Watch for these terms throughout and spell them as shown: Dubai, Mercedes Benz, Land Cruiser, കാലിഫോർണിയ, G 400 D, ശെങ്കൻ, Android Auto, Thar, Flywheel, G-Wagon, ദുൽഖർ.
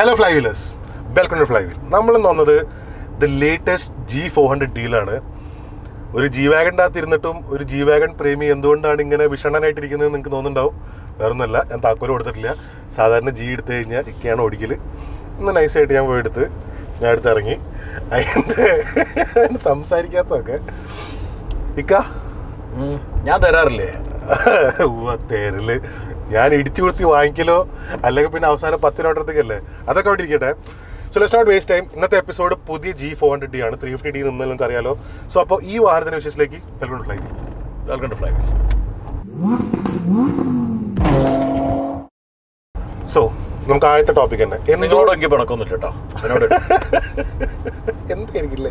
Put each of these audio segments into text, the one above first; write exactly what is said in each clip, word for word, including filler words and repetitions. Hello Flywheelers, welcome to Flywheel. നമ്മൾ വന്നത് the latest G four hundred ഡീലാണ്. ഒരു G-Wagon ആത്തിരുന്നിട്ടും ഒരു G-Wagon പ്രേമി എന്തുകൊണ്ടാണ് ഇങ്ങനെ വിഷണ്ണനായിട്ടിരിക്കുന്നതെന്ന് നിങ്ങൾക്ക് തോന്നുന്നുണ്ടാവും. വേറൊന്നുമല്ല, ഞാൻ താക്കോൽ കൊടുത്തിട്ടില്ല. സാധാരണ ജി എടുത്തു കഴിഞ്ഞാൽ ഇക്കയാണ് ഓടിക്കൽ. ഒന്ന് നൈസായിട്ട് ഞാൻ പോയി എടുത്ത് ഞാൻ എടുത്തിറങ്ങി. അതിൻ്റെ സംസാരിക്കാത്തതൊക്കെ ഇക്ക ഞാൻ തരാറില്ലേ തേരല് ഞാൻ ഇടിച്ചു കൊടുത്തി വാങ്ങിക്കലോ, അല്ലെങ്കിൽ പിന്നെ അവസാനം പത്ത് നോട്ടത്തേക്കല്ലേ. അതൊക്കെ അവിടെ ഇരിക്കട്ടെ. So let's not waste time. ഇന്നത്തെ എപ്പിസോഡ് പുതിയ ജി ഫോർ ഹൺഡ്രഡ് ഡി ആണ്. ത്രീ ഫിഫ്റ്റി ഡി നിന്ന് നിങ്ങൾക്ക് അറിയാലോ. സോ അപ്പോൾ ഈ വാഹനത്തിൻ്റെ വിശേഷത്തിലേക്ക് welcome to Flywheel. Welcome to flywheel. So നമുക്ക് ആദ്യത്തെ ടോപ്പിക് തന്നെ എന്നോട് എനിക്ക് പിണക്കൊന്നുമില്ല കേട്ടോ, എന്നോട് എന്തായിരിക്കില്ലേ.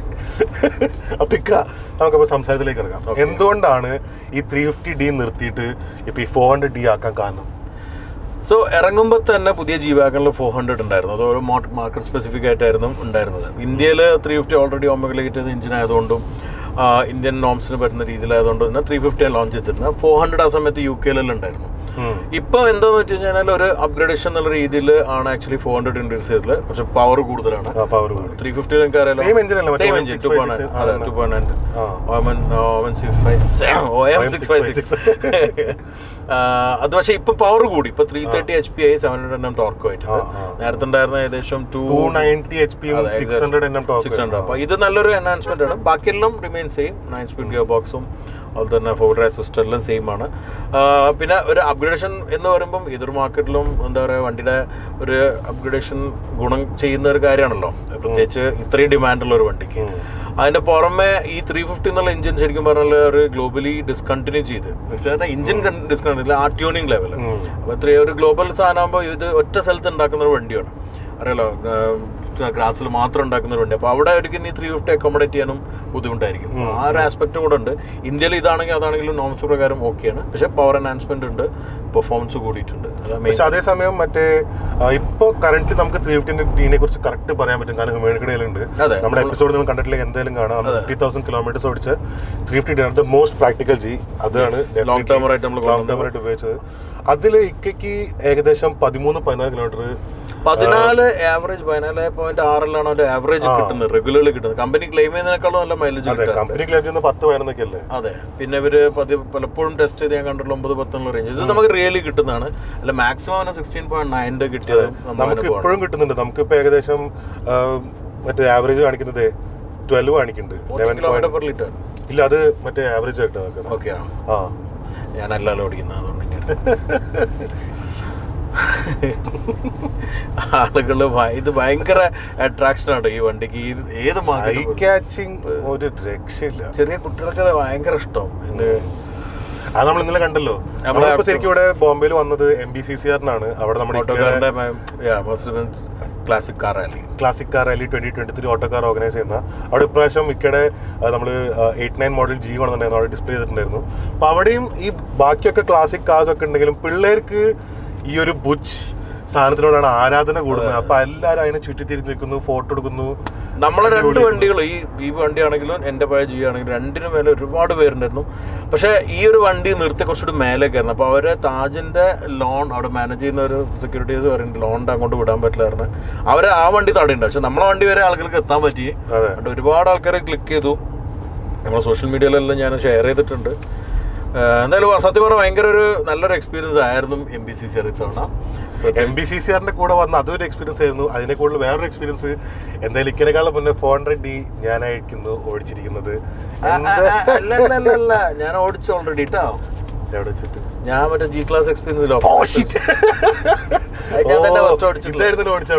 അപ്പം ഇക്ക നമുക്കപ്പോൾ സംസാരത്തിലേക്ക് കിടക്കാം. എന്തുകൊണ്ടാണ് ഈ ത്രീ ഫിഫ്റ്റി ഡി നിർത്തിയിട്ട് ഇപ്പോൾ ഈ ഫോർ ഹൺഡ്രഡ് ഡി ആക്കാൻ കാരണം? സോ ഇറങ്ങുമ്പോൾ തന്നെ പുതിയ ജി വാഗണിൽ ഫോർ ഹൺഡ്രഡ് ഉണ്ടായിരുന്നു. അത് ഓരോ മാർക്കറ്റ് സ്പെസിഫിക് ആയിട്ടായിരുന്നു ഉണ്ടായിരുന്നത്. ഇന്ത്യയിൽ ത്രീ ഫിഫ്റ്റി ഓൾറെഡി ഓമഗുലേറ്റഡ് എഞ്ചിനായതുകൊണ്ടും ഇന്ത്യൻ നോംസിന് പറ്റുന്ന രീതിയിലായതുകൊണ്ട് തന്നെ ത്രീ ഫിഫ്റ്റിയാണ് ലോഞ്ച് ചെയ്തിരുന്നത്. ഫോർ ഹൺഡ്രഡ് ആ സമയത്ത് യു കെയിലെല്ലാം ഉണ്ടായിരുന്നു. ഇപ്പോൾ എന്താന്ന് വെച്ച് കഴിഞ്ഞാൽ ഒരു അപ്ഗ്രേഡേഷൻ എന്നുള്ള രീതിയിൽ ആണ് ആക്ച്വലി ഫോർ ഹൺഡ്രഡ് ഇൻട്രസ് ചെയ്തത്. പക്ഷെ പവർ കൂടുതലാണ്. ത്രീ ഫിഫ്റ്റി നിങ്ങൾക്ക് അത് പക്ഷെ ഇപ്പൊ പവർ കൂടി. ഇപ്പൊ ത്രീ തേർട്ടി എച്ച് പി ആയി സെവൻ ഹൺഡ്രഡ് എൻ എം ടോർക്കും ആയിട്ട്. നേരത്തെ ഉണ്ടായിരുന്ന ഏകദേശം two ninety H P six hundred. അപ്പൊ ഇത് നല്ലൊരു എൻഹാൻസ്മെന്റ് ആണ്. ബാക്കിയെല്ലാം remain same. Nine speed gear ബോക്സും അതുപോലെ തന്നെ ഫോർ ഡ്രൈവ് സിസ്റ്റം എല്ലാം സെയിം ആണ്. പിന്നെ ഒരു അപ്ഗ്രേഡേഷൻ എന്ന് പറയുമ്പം ഏതൊരു മാർക്കറ്റിലും എന്താ പറയുക, വണ്ടിയുടെ ഒരു അപ്ഗ്രേഡേഷൻ ഗുണം ചെയ്യുന്ന ഒരു കാര്യമാണല്ലോ, പ്രത്യേകിച്ച് ഇത്രയും ഡിമാൻഡുള്ള ഒരു വണ്ടിക്ക്. അതിൻ്റെ പുറമെ ഈ ത്രീ ഫിഫ്റ്റി എന്നുള്ള എഞ്ചിൻ ശരിക്കും പറഞ്ഞാൽ ഒരു ഗ്ലോബലി ഡിസ്കണ്ടിന്യൂ ചെയ്ത്, എഞ്ചിൻ ഡിസ്കണ്ടിന്യൂ ആ ട്യൂണിങ് ലെവൽ. അപ്പോൾ ഇത്രയും ഒരു ഗ്ലോബൽ സാധനമാകുമ്പോൾ ഇത് ഒറ്റ സ്ഥലത്ത് ഉണ്ടാക്കുന്ന ഒരു വണ്ടിയാണ്, അറിയാലോ, ഗ്രാസിൽ മാത്രം ഉണ്ടാക്കുന്നവരുണ്ട്. അപ്പോൾ അവിടെ അവർക്ക് ഇനി ത്രീ ഫിഫ്റ്റി അക്കോമഡേറ്റ് ചെയ്യാനും ബുദ്ധിമുട്ടായിരിക്കും. ആ ഒരു ആസ്പെക്റ്റും കൂടെ ഉണ്ട്. ഇന്ത്യയിൽ ഇതാണെങ്കിൽ അതാണെങ്കിലും നോംസ് പ്രകാരം ഓക്കെയാണ്. പക്ഷേ പവർ എൻഹാൻസ്മെന്റ് ഉണ്ട്, പെർഫോമൻസ് കൂടിയിട്ടുണ്ട്. പക്ഷേ അതേസമയം മറ്റേ ഇപ്പോൾ കറന്റ് നമുക്ക് ത്രീ ഫിഫ്റ്റിനെ കുറിച്ച് കറക്റ്റ് പറയാൻ പറ്റും, കാരണം മേടിക്കടയിലുണ്ട്. നമ്മുടെ എപ്പിസോഡ് നിങ്ങൾ കണ്ടിട്ടില്ല, എന്തായാലും കാണാം. ഫിഫ്റ്റി തൗസൻഡ് കിലോമീറ്റേഴ്സ് ഓടിച്ച് ത്രീ ഫിഫ്റ്റി ആണ് ദ മോസ്റ്റ് പ്രാക്ടിക്കൽ ജി. അതാണ് ലോങ് ടൈം ആയിട്ട് നമ്മൾ ലോങ് ടൈം ആയിട്ട് ഉപയോഗിച്ചത്. അതിൽ ഇക്കയ്ക്ക് ഏകദേശം പതിമൂന്ന് പതിനാല് കിലോമീറ്റർ പതിനാല് ആവറേജ് പതിനാല് പോയിന്റ് ആറിലാണ് അവരുടെ ആവറേജ് കിട്ടുന്നത്, റെഗുലറിൽ കിട്ടുന്നത്. കമ്പനി ക്ലെയിം ചെയ്യുന്നതിനേക്കാളും നല്ല മൈലേജ് കിട്ടുന്നത്. അതെ, പിന്നെ ഇവര് പലപ്പോഴും ടെസ്റ്റ് ചെയ്ത് ഞാൻ കണ്ടുള്ള ഒമ്പത് പത്തുള്ള റേഞ്ച് ഇത് നമുക്ക് റിയലി കിട്ടുന്നതാണ്. അല്ല, മാക്സിമം സിക്സ്റ്റീൻ പോയിന്റ് നയൻ്റെ കിട്ടിയത് നമുക്ക് ഇപ്പോഴും കിട്ടുന്നുണ്ട്. നമുക്കിപ്പോ ഏകദേശം മറ്റേ ആവറേജ് കാണിക്കുന്നത് ട്വൽവ് കാണിക്കുന്നുണ്ട്. ഇല്ല, അത് മറ്റേ ആവറേജ് കിട്ടുന്നത്. ഓക്കെ, ആ ഞാനല്ലോ ഓടിക്കുന്നത് അതുകൊണ്ട് ആളുകൾ ഇത് ഭയങ്കര അട്രാക്ഷൻ ആണ് ഈ വണ്ടിക്ക്. ഏത് ഒരു രക്ഷയില്ല. ചെറിയ കുട്ടികൾക്ക് ഭയങ്കര ഇഷ്ടം. അത് നമ്മൾ ഇന്നലെ കണ്ടല്ലോ. നമ്മളിപ്പോ ശരിക്കും ഇവിടെ ബോംബെയിൽ വന്നത് എം ബി സി സി ആറിനാണ്. അവിടെ നമ്മുടെ ഓട്ടോക്കാരുടെ Mercedes Benz classic car rally classic car rally twenty twenty three Autocar organise ചെയ്യുന്ന അവിടെ ഇപ്രാവശ്യം ഇക്കടെ നമ്മൾ എയ്റ്റ് നയൻ മോഡൽ ജി വന്നിട്ടുണ്ടായിരുന്നു. അവിടെ ഡിസ്പ്ലേ ചെയ്തിട്ടുണ്ടായിരുന്നു. അപ്പൊ അവിടെയും ഈ ബാക്കിയൊക്കെ ക്ലാസിക് കാർസ് ഒക്കെ ഉണ്ടെങ്കിലും പിള്ളേർക്ക് ഈ ഒരു ബുച്ച് സാധനത്തിനോടാണ് ആരാധന കൂടുന്നത്. അപ്പൊ എല്ലാവരും അതിനെ ചുറ്റിത്തിരിഞ്ഞ് നിൽക്കുന്നു, ഫോട്ടോ എടുക്കുന്നു. നമ്മളെ രണ്ട് വണ്ടികൾ, ഈ ഈ വണ്ടി ആണെങ്കിലും എൻ്റെ പഴയ ജി ആണെങ്കിലും രണ്ടിനു മേലെ ഒരുപാട് പേരുണ്ടായിരുന്നു. പക്ഷേ ഈ ഒരു വണ്ടി നിർത്തി കുറച്ചുകൂടി മേലേക്ക് ആയിരുന്നു. അപ്പോൾ അവരെ താജിൻ്റെ ലോൺ അവിടെ മാനേജ് ചെയ്യുന്ന ഒരു സെക്യൂരിറ്റീസ് പറയുന്നുണ്ട് ലോണിൻ്റെ അങ്ങോട്ട് വിടാൻ പറ്റില്ലായിരുന്നു. അവരെ ആ വണ്ടി തടയുണ്ട്. പക്ഷെ നമ്മളെ വണ്ടി വരെ ആൾക്കാർക്ക് എത്താൻ പറ്റി. അതുകൊണ്ട് ഒരുപാട് ആൾക്കാരെ ക്ലിക്ക് ചെയ്തു. നമ്മൾ സോഷ്യൽ മീഡിയയിലെല്ലാം ഞാൻ ഷെയർ ചെയ്തിട്ടുണ്ട്. എന്തായാലും സത്യം പറഞ്ഞാൽ ഭയങ്കര ഒരു നല്ലൊരു എക്സ്പീരിയൻസ് ആയിരുന്നു M B C C R ഇത്തവണ. എം ബി സി സി ആറിന്റെ കൂടെ വന്ന അതൊരു എക്സ്പീരിയൻസ് ആയിരുന്നു. അതിനെ കൂടുതൽ വേറൊരു എക്സ്പീരിയൻസ് എന്തായാലും ഇക്കനേക്കാളും മുന്നേ ഫോർ ഹൺഡ്രഡ് ഡി ഞാനായിരിക്കുന്നു ഓടിച്ചിരിക്കുന്നത്. ഞാൻ ഓടിച്ചു ഓൾറെഡി കേട്ടോ. ഞാൻ മറ്റേ ജി ക്ലാസ് എക്സ്പീരിയൻസിലോ ഓടിച്ചു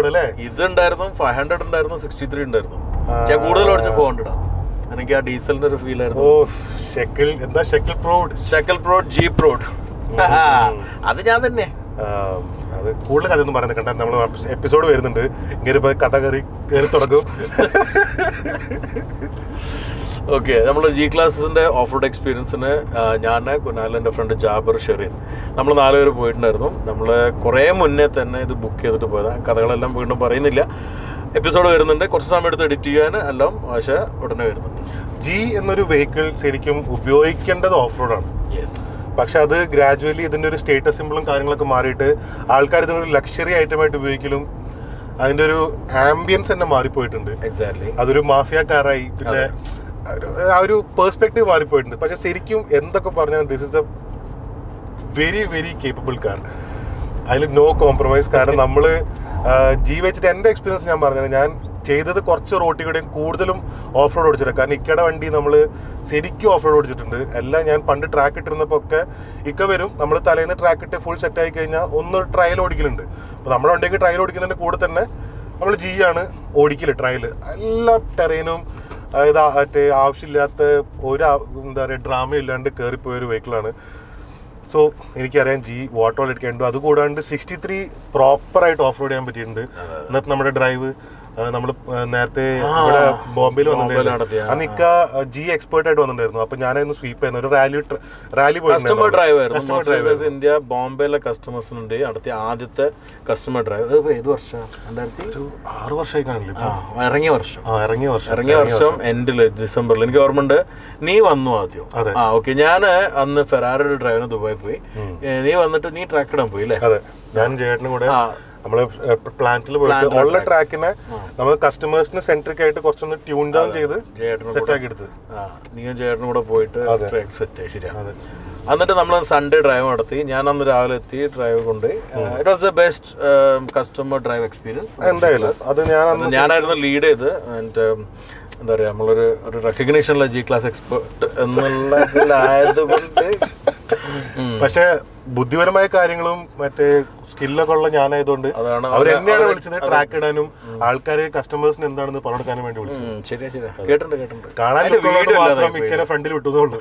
അവിടെ ഇത് ഉണ്ടായിരുന്നു. ഫൈവ് ഹൺഡ്രഡ് ഉണ്ടായിരുന്നു, സിക്സ്റ്റി ത്രീ ഉണ്ടായിരുന്നു. ഞാൻ കൂടുതൽ ഓടിച്ചു ഫോർ ഹൺഡ്രഡാ. എനിക്ക് ആ ഡീസലിന്റെ ഒരു ഫീൽ ആയിരുന്നു. എന്താ Schöckl proved, Schöckl proved, G proved. അത് ഞാൻ തന്നെ. അത് കൂടുതൽ കഥയൊന്നും പറയുന്നത് കണ്ടാൽ നമ്മൾ എപ്പിസോഡ് വരുന്നുണ്ട്. ഇങ്ങനെ കഥ കയറി കയറി തുടങ്ങും. ഓക്കെ, നമ്മൾ ജി ക്ലാസിൻ്റെ ഓഫ് റോഡ് എക്സ്പീരിയൻസിന് ഞാൻ കുനാൽ എൻ്റെ ഫ്രണ്ട് ജാബർ ഷെറിൻ നമ്മൾ നാലുപേർ പോയിട്ടുണ്ടായിരുന്നു. നമ്മൾ കുറേ മുന്നേ തന്നെ ഇത് ബുക്ക് ചെയ്തിട്ട് പോയതാണ്. കഥകളെല്ലാം വീണ്ടും പറയുന്നില്ല. എപ്പിസോഡ് വരുന്നുണ്ട്. കുറച്ച് സമയം എടുത്ത് എഡിറ്റ് ചെയ്യാൻ എല്ലാം, പക്ഷേ ഉടനെ വരുന്നുണ്ട്. ജി എന്നൊരു വെഹിക്കിൾ ശരിക്കും ഉപയോഗിക്കേണ്ടത് ഓഫ് റോഡാണ്. യെസ്, പക്ഷെ അത് ഗ്രാജുവലി ഇതിൻ്റെ ഒരു സ്റ്റേറ്റസ് സിമ്പിളും കാര്യങ്ങളൊക്കെ മാറിയിട്ട് ആൾക്കാർ ഇതിനൊരു ലക്ഷറി ഐറ്റമായിട്ട് ഉപയോഗിക്കലും അതിന്റെ ഒരു ആംബിയൻസ് തന്നെ മാറിപ്പോയിട്ടുണ്ട്. എക്സാക്ട്ലി അതൊരു മാഫിയ കാറായി, പിന്നെ ആ ഒരു പെർസ്പെക്റ്റീവ് മാറിപ്പോയിട്ടുണ്ട്. പക്ഷെ ശരിക്കും എന്തൊക്കെ പറഞ്ഞാൽ this is a very very capable car, അതിൽ നോ കോംപ്രമൈസ്. കാരണം നമ്മൾ ജി വെച്ചിട്ട് എൻ്റെ എക്സ്പീരിയൻസ് ഞാൻ പറഞ്ഞത്, ഞാൻ ചെയ്തത് കുറച്ച് റോട്ടിൽ കൂടെയും കൂടുതലും ഓഫ് റോഡ് ഓടിച്ചില്ല. കാരണം ഇക്കയുടെ വണ്ടി നമ്മൾ ശരിക്കും ഓഫ് റോഡ് ഓടിച്ചിട്ടുണ്ട് എല്ലാം. ഞാൻ പണ്ട് ട്രാക്ക് ഇട്ടിരുന്നപ്പോൾ ഒക്കെ ഇക്ക വരും, നമ്മൾ തലേന്ന് ട്രാക്ക് ഇട്ട് ഫുൾ സെറ്റായി കഴിഞ്ഞാൽ ഒന്ന് ട്രയൽ ഓടിക്കലുണ്ട്. അപ്പോൾ നമ്മുടെ വണ്ടിക്ക് ട്രയൽ ഓടിക്കുന്നതിൻ്റെ കൂടെ തന്നെ നമ്മൾ ജി ആണ് ഓടിക്കല് ട്രയൽ. എല്ലാ ടെറൈനും അതായത് മറ്റേ ആവശ്യമില്ലാത്ത ഒരു എന്താ പറയുക ഡ്രാമയില്ലാണ്ട് കയറിപ്പോയൊരു വെഹിക്കിളാണ്. സോ എനിക്കറിയാം ജി വാട്ടോൾ എടുക്കേണ്ടു. അതുകൂടാണ്ട് സിക്സ്റ്റി ത്രീ പ്രോപ്പറായിട്ട് ഓഫ് റോഡ് ചെയ്യാൻ പറ്റിയിട്ടുണ്ട്. എന്നിട്ട് നമ്മുടെ ഡ്രൈവ് നമ്മൾ നേരത്തെ ഇവിടെ ബോംബെയിൽ വന്നിട്ടുണ്ടായിരുന്നു, അന്നിക്ക ജി എക്സ്പേർട്ട് ആയിട്ട് വന്നിട്ടുണ്ടായിരുന്നു. അപ്പൊ ഞാനായിരുന്നു സ്വീപ്പ് ആയിരുന്നു, ഒരു rally rally customer drive. India ബോംബെയിലെ കസ്റ്റമേഴ്സിനുണ്ട് അടുത്ത ആദ്യത്തെ കസ്റ്റമർ ഡ്രൈവ്. ഏത് വർഷം? രണ്ടായിരത്തി ആറ് വർഷമായി കാണില്ല, ഇറങ്ങിയ വർഷം ഇറങ്ങിയ വർഷം ഇറങ്ങിയ വർഷം എൻഡില് ഡിസംബറിൽ എനിക്ക് ഓർമ്മ ഉണ്ട്. നീ വന്നു ആദ്യം. ആ ഓക്കെ. ഞാൻ അന്ന് ഫെറാറിയുടെ ഡ്രൈവിന് ദുബായി പോയി, നീ വന്നിട്ട് നീ ട്രാക്ക് ഇടാൻ പോയി അല്ലേ? ഞാൻ ചേട്ടനും കൂടെ നമ്മള് പ്ലാന്റിൽ പോയിട്ട് ഉള്ള ട്രാക്കിനെ നമ്മൾ കസ്റ്റമേഴ്സിന് സെൻട്രിക് ആയിട്ട് കുറച്ചൊന്ന് ട്യൂൺ ഡൗൺ ചെയ്ത് സെറ്റ് ആക്കി എടുത്തത്. നീയും ചേട്ടനും കൂടെ പോയിട്ട് ട്രാക്ക് സെറ്റ് ആയി. ശരിയാണ്. എന്നിട്ട് നമ്മൾ സൺഡേ ഡ്രൈവ് നടത്തി. ഞാൻ അന്ന് രാവിലെ എത്തി, ഡ്രൈവ് കൊണ്ട്. It was the best customer drive experience എന്തായാലും. അത് ഞാൻ ഞാനായിരുന്നു ലീഡ് ചെയ്ത്. ആൻഡ് എന്താ പറയുക, നമ്മളൊരു ഒരു റെക്കഗ്നീഷനുള്ള ജി ക്ലാസ് എക്സ്പെർട്ട് എന്നുള്ളതിലായതുകൊണ്ട്. പക്ഷെ ബുദ്ധിപരമായ കാര്യങ്ങളും മറ്റേ സ്കില്ലൊക്കെ ഉള്ള ഞാനായതുകൊണ്ട് അവർ എന്നെയാണ് വിളിച്ചത് ട്രാക്ക് ഇടാനും ആൾക്കാരെ കസ്റ്റമേഴ്സിന് എന്താണെന്ന് പറഞ്ഞു കൊടുക്കാനും വേണ്ടി വിളിച്ചത്. കാണാൻ ഫ്രണ്ടിൽ വിട്ടതുകൊണ്ട്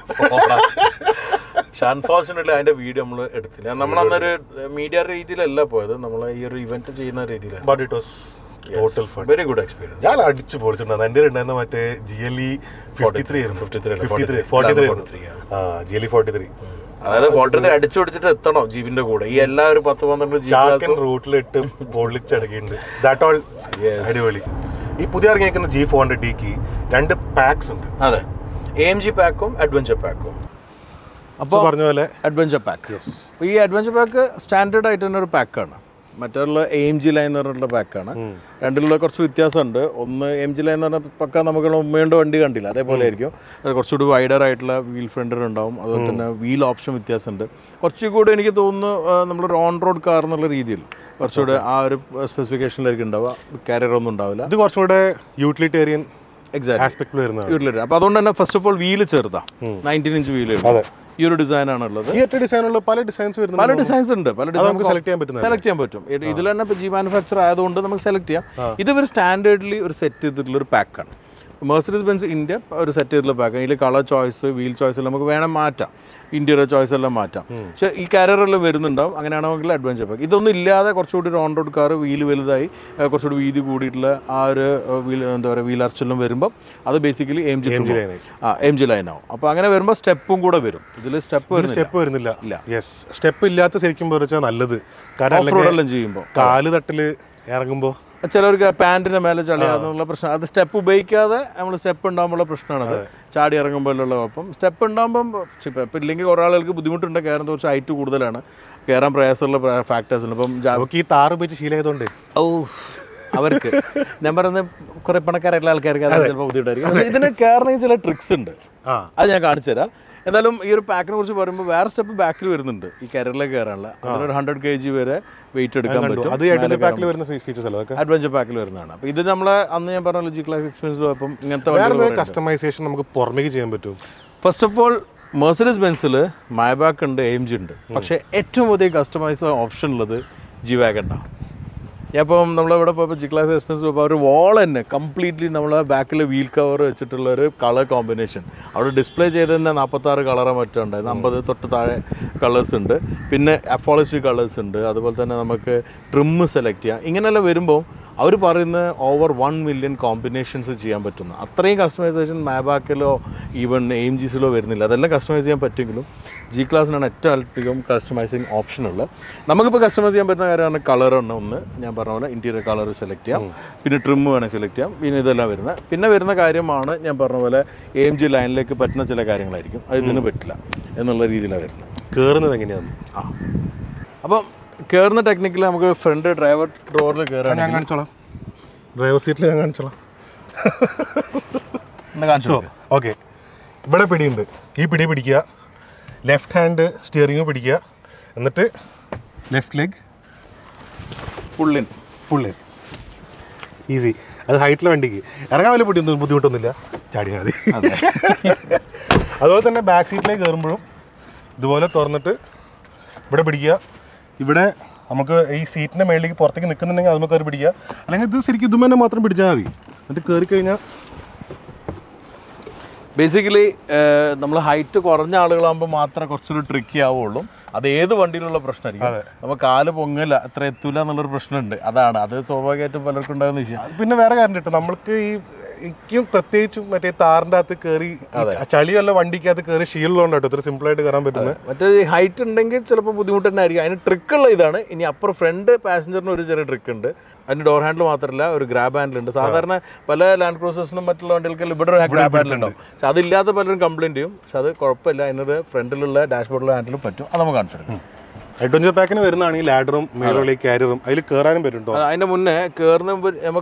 അൺഫോർച്യുനേറ്റ്ലി അതിന്റെ വീഡിയോ നമ്മൾ എടുത്തില്ല. നമ്മൾ അന്നൊരു മീഡിയ രീതിയിലല്ല പോയത്, നമ്മൾ ഈ ഒരു ഇവന്റ് ചെയ്യുന്ന രീതിയിലാണ്. But it was very good experience. ഞാൻ അടിച്ചു പൊളിച്ചിട്ടുണ്ട്. എൻ്റെ ഉണ്ടായിരുന്ന മറ്റേ G L E forty three G L E forty three അതായത് ഫോട്ടോ അടിച്ചു പിടിച്ചിട്ട് എത്തണോ ജീവിന്റെ കൂടെ. ഈ എല്ലാ ഒരു പത്ത് പന്ത്രണ്ട് റൂട്ടിലിട്ട് പൊളിച്ചടിക്കുന്നുണ്ട്. ഈ പുതിയ ഇറങ്ങിയിരിക്കുന്ന ജി ഫോർ ഹൺഡ്രഡ് ഡിക്ക് രണ്ട് പാക്സ് ഉണ്ട്. അതെ, എ എം ജി പാക്കും അഡ്വഞ്ചർ പാക്കും. അപ്പോൾ പറഞ്ഞ പോലെ അഡ്വഞ്ചർ പാക്ക്, ഈ അഡ്വഞ്ചർ പാക്ക് സ്റ്റാൻഡേർഡ് ആയിട്ട് തന്നെ ഒരു പാക്കാണ്. മറ്റുള്ള എ എം ജി ലൈൻ എന്ന് പറഞ്ഞിട്ടുള്ള പാക്കാണ്. രണ്ടിലുള്ള കുറച്ച് വ്യത്യാസമുണ്ട്. ഒന്ന് എ എം ജി ലൈൻ എന്ന് പറഞ്ഞാൽ പക്ക നമുക്ക് ഉമ്മേണ്ട വണ്ടി കണ്ടില്ല അതേപോലെ ആയിരിക്കും. കുറച്ചുകൂടി വൈഡർ ആയിട്ടുള്ള വീൽ ഫ്രണ്ടർ ഉണ്ടാവും. അതുപോലെ തന്നെ വീൽ ഓപ്ഷൻ വ്യത്യാസമുണ്ട്. കുറച്ചുകൂടി എനിക്ക് തോന്നുന്നു നമ്മളൊരു ഓൺ റോഡ് കാർ എന്നുള്ള രീതിയിൽ കുറച്ചുകൂടെ ആ ഒരു സ്പെസിഫിക്കേഷനിലായിരിക്കും ഉണ്ടാവുക. കാരിയർ ഒന്നും ഉണ്ടാവില്ല. ഇത് കുറച്ചുകൂടെ യൂട്ടിലിറ്റേറിയൻ എക്സാക്ട് യൂട്ടിലിറ്റേറിയൻ. അപ്പോൾ അതുകൊണ്ട് തന്നെ ഫസ്റ്റ് ഓഫ് ഓൾ വീല് ചെറുതാണ്. നയൻറ്റീൻ ഇഞ്ച് വീല് ഈ ഒരു ഡിസൈനാണുള്ളത്. പല ഡിസൈൻസ് വരുന്നത്, പല ഡിസൈൻസ് ഉണ്ട്, പല ഡിസൈൻ സെലക്ട് ചെയ്യാൻ പറ്റും. ഇതിൽ തന്നെ ഇപ്പോൾ ജി മാനുഫാക്ചർ ആയതുകൊണ്ട് നമുക്ക് സെലക്ട് ചെയ്യാം. ഇത് ഒരു സ്റ്റാൻഡേർഡിലി ഒരു സെറ്റ് ചെയ്തിട്ടുള്ള ഒരു പാക്കാണ്. മെഴ്സഡീസ് ബെൻസ് ഇന്ത്യ ഒരു സെറ്റ് ചെയ്തിട്ടുള്ള പാക്കാണ്. ഇതിൽ കളർ ചോയ്സ്, വീൽ ചോയ്സ് എല്ലാം നമുക്ക് വേണം മാറ്റാം, ഇന്റീരിയർ ചോയ്സ് എല്ലാം മാറ്റാം. പക്ഷേ ഈ കാരിയറെല്ലാം വരുന്നുണ്ടാവും. അങ്ങനെയാണെങ്കിൽ അഡ്വഞ്ചർ പാക്ക്. ഇതൊന്നും ഇല്ലാതെ കുറച്ചുകൂടി ഒരു ഓൺ റോഡ് കാർ വീല് വലുതായി കുറച്ചുകൂടി വീതി കൂടിയിട്ടുള്ള ആ ഒരു വീൽ എന്താ പറയുക വീൽ അർച്ചെല്ലാം വരുമ്പോൾ അത് ബേസിക്കലി എം ജി ആ എം ജി ലൈൻ ആവും. അപ്പോൾ അങ്ങനെ വരുമ്പോൾ സ്റ്റെപ്പും കൂടെ വരും. ഇതിൽ സ്റ്റെപ്പ് സ്റ്റെപ്പ് വരുന്നില്ല. യെസ്, സ്റ്റെപ്പ് ഇല്ലാത്ത ശരിക്കും പറഞ്ഞാൽ നല്ലത്. ഓഫ് റോഡെല്ലാം ചെയ്യുമ്പോൾ കാല് തട്ടിൽ ഇറങ്ങുമ്പോൾ ചിലവർക്ക് പാൻറ്റിൻ്റെ മേലെ ചളിയാകുന്നുള്ള പ്രശ്നം. അത് സ്റ്റെപ്പ് ഉപയോഗിക്കാതെ നമ്മൾ സ്റ്റെപ്പ് ഉണ്ടാകുമ്പോഴുള്ള പ്രശ്നമാണത്, ചാടി ഇറങ്ങുമ്പോഴുള്ള കുഴപ്പം. സ്റ്റെപ്പ് ഉണ്ടാകുമ്പം സ്റ്റെപ്പ് ഇല്ലെങ്കിൽ കുറേ ആളുകൾക്ക് ബുദ്ധിമുട്ടുണ്ട്. കയറുന്ന കുറച്ച് ഹൈറ്റ് കൂടുതലാണ്, കയറാൻ പ്രയാസമുള്ള ഫാക്ടേഴ്സുണ്ട്. ഇപ്പം ഈ താറ് ഉപയോഗിച്ച് ശീലമായതുകൊണ്ട് ഓ അവർക്ക് ഞാൻ പറയുന്നത് കുറേ പണക്കാരായിട്ടുള്ള ആൾക്കാർക്ക് അത് ചിലപ്പോൾ ബുദ്ധിമുട്ടായിരിക്കും. ഇതിന് കയറണമെങ്കിൽ ചില ട്രിക്സ് ഉണ്ട്, അത് ഞാൻ കാണിച്ചു തരാം. എന്തായാലും ഈ ഒരു പാക്കിനെ കുറിച്ച് പറയുമ്പോൾ വേറെ സ്റ്റെപ്പ് ബാക്കിൽ വരുന്നുണ്ട് ഈ കാരിയറിലേക്ക് കയറാനുള്ള. അതിനൊരു ഹൺഡ്രഡ് കെ ജി വരെ വെയിറ്റ് എടുക്കാൻ പറ്റും. അഡ്വഞ്ചർ പാക്കിൽ വരുന്നതാണ്. അപ്പോൾ ഇത് നമ്മൾ അന്ന് ഞാൻ പറഞ്ഞ ജി ക്ലാസ് എക്സ്പീരിയൻസിൽ പോയപ്പം ഇങ്ങനത്തെ കസ്റ്റമൈസേഷൻ നമുക്ക് പുറമേക്ക് ചെയ്യാൻ പറ്റും. ഫസ്റ്റ് ഓഫ് ഓൾ മെഴ്സഡീസ് ബെൻസിൽ മൈബാക്ക് ഉണ്ട്, എം ജി ഉണ്ട്. പക്ഷേ ഏറ്റവും അധികം കസ്റ്റമൈസ് ഓപ്ഷൻ ഉള്ളത് ജി വാഗണാണ്. ഞാൻ ഇപ്പം നമ്മളിവിടെ പോയപ്പോൾ ജി ക്ലാസ് എക്സ്പീരിയൻസ് പോയപ്പോൾ ഒരു വാൾ തന്നെ കംപ്ലീറ്റ്ലി നമ്മളെ ബാക്കിൽ വീൽ കവർ വെച്ചിട്ടുള്ള ഒരു കളർ കോമ്പിനേഷൻ അവിടെ ഡിസ്പ്ലേ ചെയ്ത് തന്നെ നാൽപ്പത്താറ് കളറ് മറ്റും ഉണ്ടായിരുന്നു. അമ്പത് തൊട്ട് താഴെ കളേഴ്സ് ഉണ്ട്, പിന്നെ അപ്പോളജി കളേഴ്സ് ഉണ്ട്. അതുപോലെ തന്നെ നമുക്ക് ട്രിമ്മ് സെലക്ട് ചെയ്യാം. ഇങ്ങനെയെല്ലാം വരുമ്പോൾ അവർ പറയുന്ന ഓവർ വൺ മില്യൺ കോമ്പിനേഷൻസ് ചെയ്യാൻ പറ്റുന്ന അത്രയും കസ്റ്റമൈസേഷൻ മാബാക്കിലോ ഈവൺ എം ജിസിലോ വരുന്നില്ല. അതെല്ലാം കസ്റ്റമൈസ് ചെയ്യാൻ പറ്റുമെങ്കിലും ജി ക്ലാസ്സിനാണ് ഏറ്റവും അധികം കസ്റ്റമൈസിങ് ഓപ്ഷനുള്ളത്. നമുക്കിപ്പോൾ കസ്റ്റമൈസ് ചെയ്യാൻ പറ്റുന്ന കാര്യമാണ് കളർ ഒന്ന് ഒന്ന് ഞാൻ പറഞ്ഞ പോലെ ഇൻറ്റീരിയർ കളർ സെലക്ട് ചെയ്യാം, പിന്നെ ട്രിം വേണമെങ്കിൽ സെലക്ട് ചെയ്യാം. പിന്നെ ഇതെല്ലാം വരുന്നത് പിന്നെ വരുന്ന കാര്യമാണ് ഞാൻ പറഞ്ഞ പോലെ എം ജി ലൈനിലേക്ക് പറ്റുന്ന ചില കാര്യങ്ങളായിരിക്കും, അത് ഇതിന് പറ്റില്ല എന്നുള്ള രീതിയിലാണ് വരുന്നത്. കയറുന്നത് എങ്ങനെയാണ്? ആ അപ്പം കയറുന്ന ടെക്നിക്കൽ നമുക്ക് ഫ്രണ്ട് ഡ്രൈവർ ഡ്രോറിൽ കയറാൻ driver seat. So, okay. This left hand steering and left leg pull in. Pull in. Easy. That's height. I don't back seat leg. This is seat. This basically, uh, we height to corranja tricky avolo. That's one deal of Prashna. Our Kala Pongela, Tretula, another Prashna. That's over get to Palakundan. Been a very good number. Kim Patech, Mate Tarna, the curry, a Chalia Vandika, the curry shield on another simply to Garambet. But the height and dangage up with Mutanari and a trickle in your upper friend, passenger no is a trickender, and door handle or grab handle. Sadhana, Pala Land Cruisers no metal and better grab handle. Sadilla the pattern complained to you, Sadha Corpella, another friendly dashboard handle Pato, Alamagan. I don't know if you have any ladder, you can't get a ladder. I don't know if you have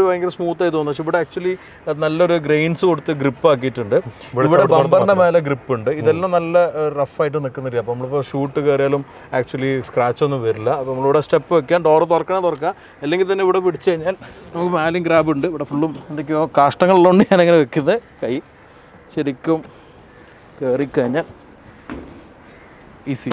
a smooth ladder, but actually, there are grains of grip. There is a bumper grip. There is a rough fight. We can shoot, actually scratch. We can step and get a door. We can grab it. We can cast it. We can cast it. Easy.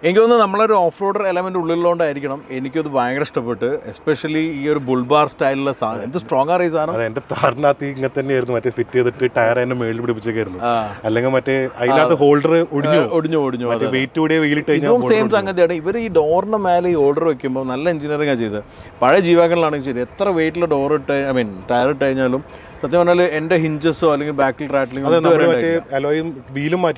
We have an off-roader element in it, especially this bull bar style. It's a strong race. It's a tire and a mail. It's a holder. It's a weight two day wheel. It's the same thing. This door is a holder. It's a engineering. It's a G-Wagon. It's a weight door. I mean, tire. So, end hinges or back rattling. That's why alloy wheel.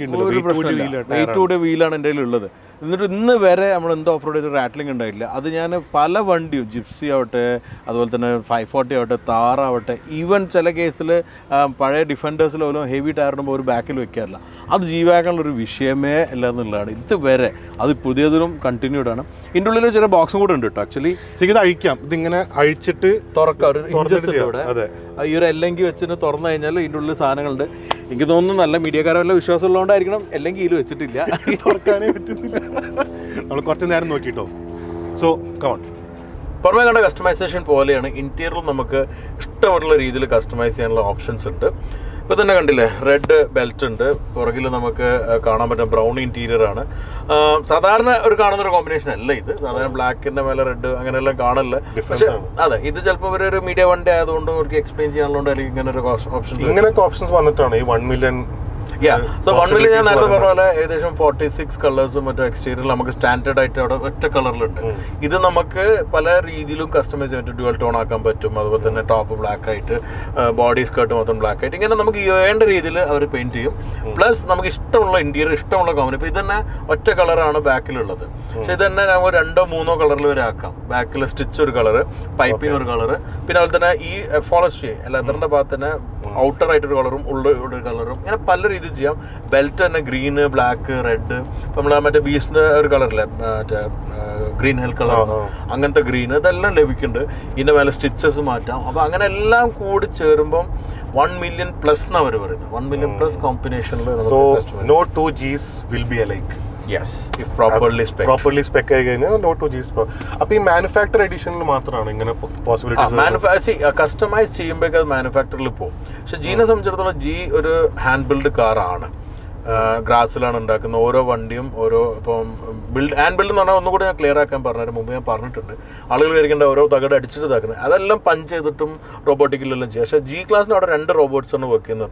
two day wheel and a this is the off-road rattling. That's why I have a gypsy, five forty, Thar, even in cases, I defenders a heavy tire on the back. That's G-Wagon is a issue. That's continued. There's a box in actually. It's so, come on. For my customization, we have interior customization options. But then red belt and brown interior. Uh, a combination. Black and red. This is a media one day. I don't know explain options. options one million. Yeah, so one million is forty-six colors and exterior standard color. This is customized dual tone, top black, body skirt black. We can paint it. Plus, we can interior color. This is color back. So, then we have color back stitch color, piping color. Then we have forestry. Outer right color, color. Belt and green, black, red. Pamela beast color, green hell color. Anganta green, that all levikind. Inna stitches matta. Aba angana one million plus na One million plus combination. So no two Gs will be alike. Yes, if properly spec. Properly spec no two Gs. Api manufacturer edition matra possibilities. Manufacturer customized cheyumbekal manufacturer po. So Gina samjharthala G or hand build car aanu. Grassland and Dakan, Oro Vandium, Oro build and build on a clear camper, Mumbai partner. Allegoric Oro Tagar at Chitakan. Alam Panchetum, robotic Lilajasha. G class not under robots on work in the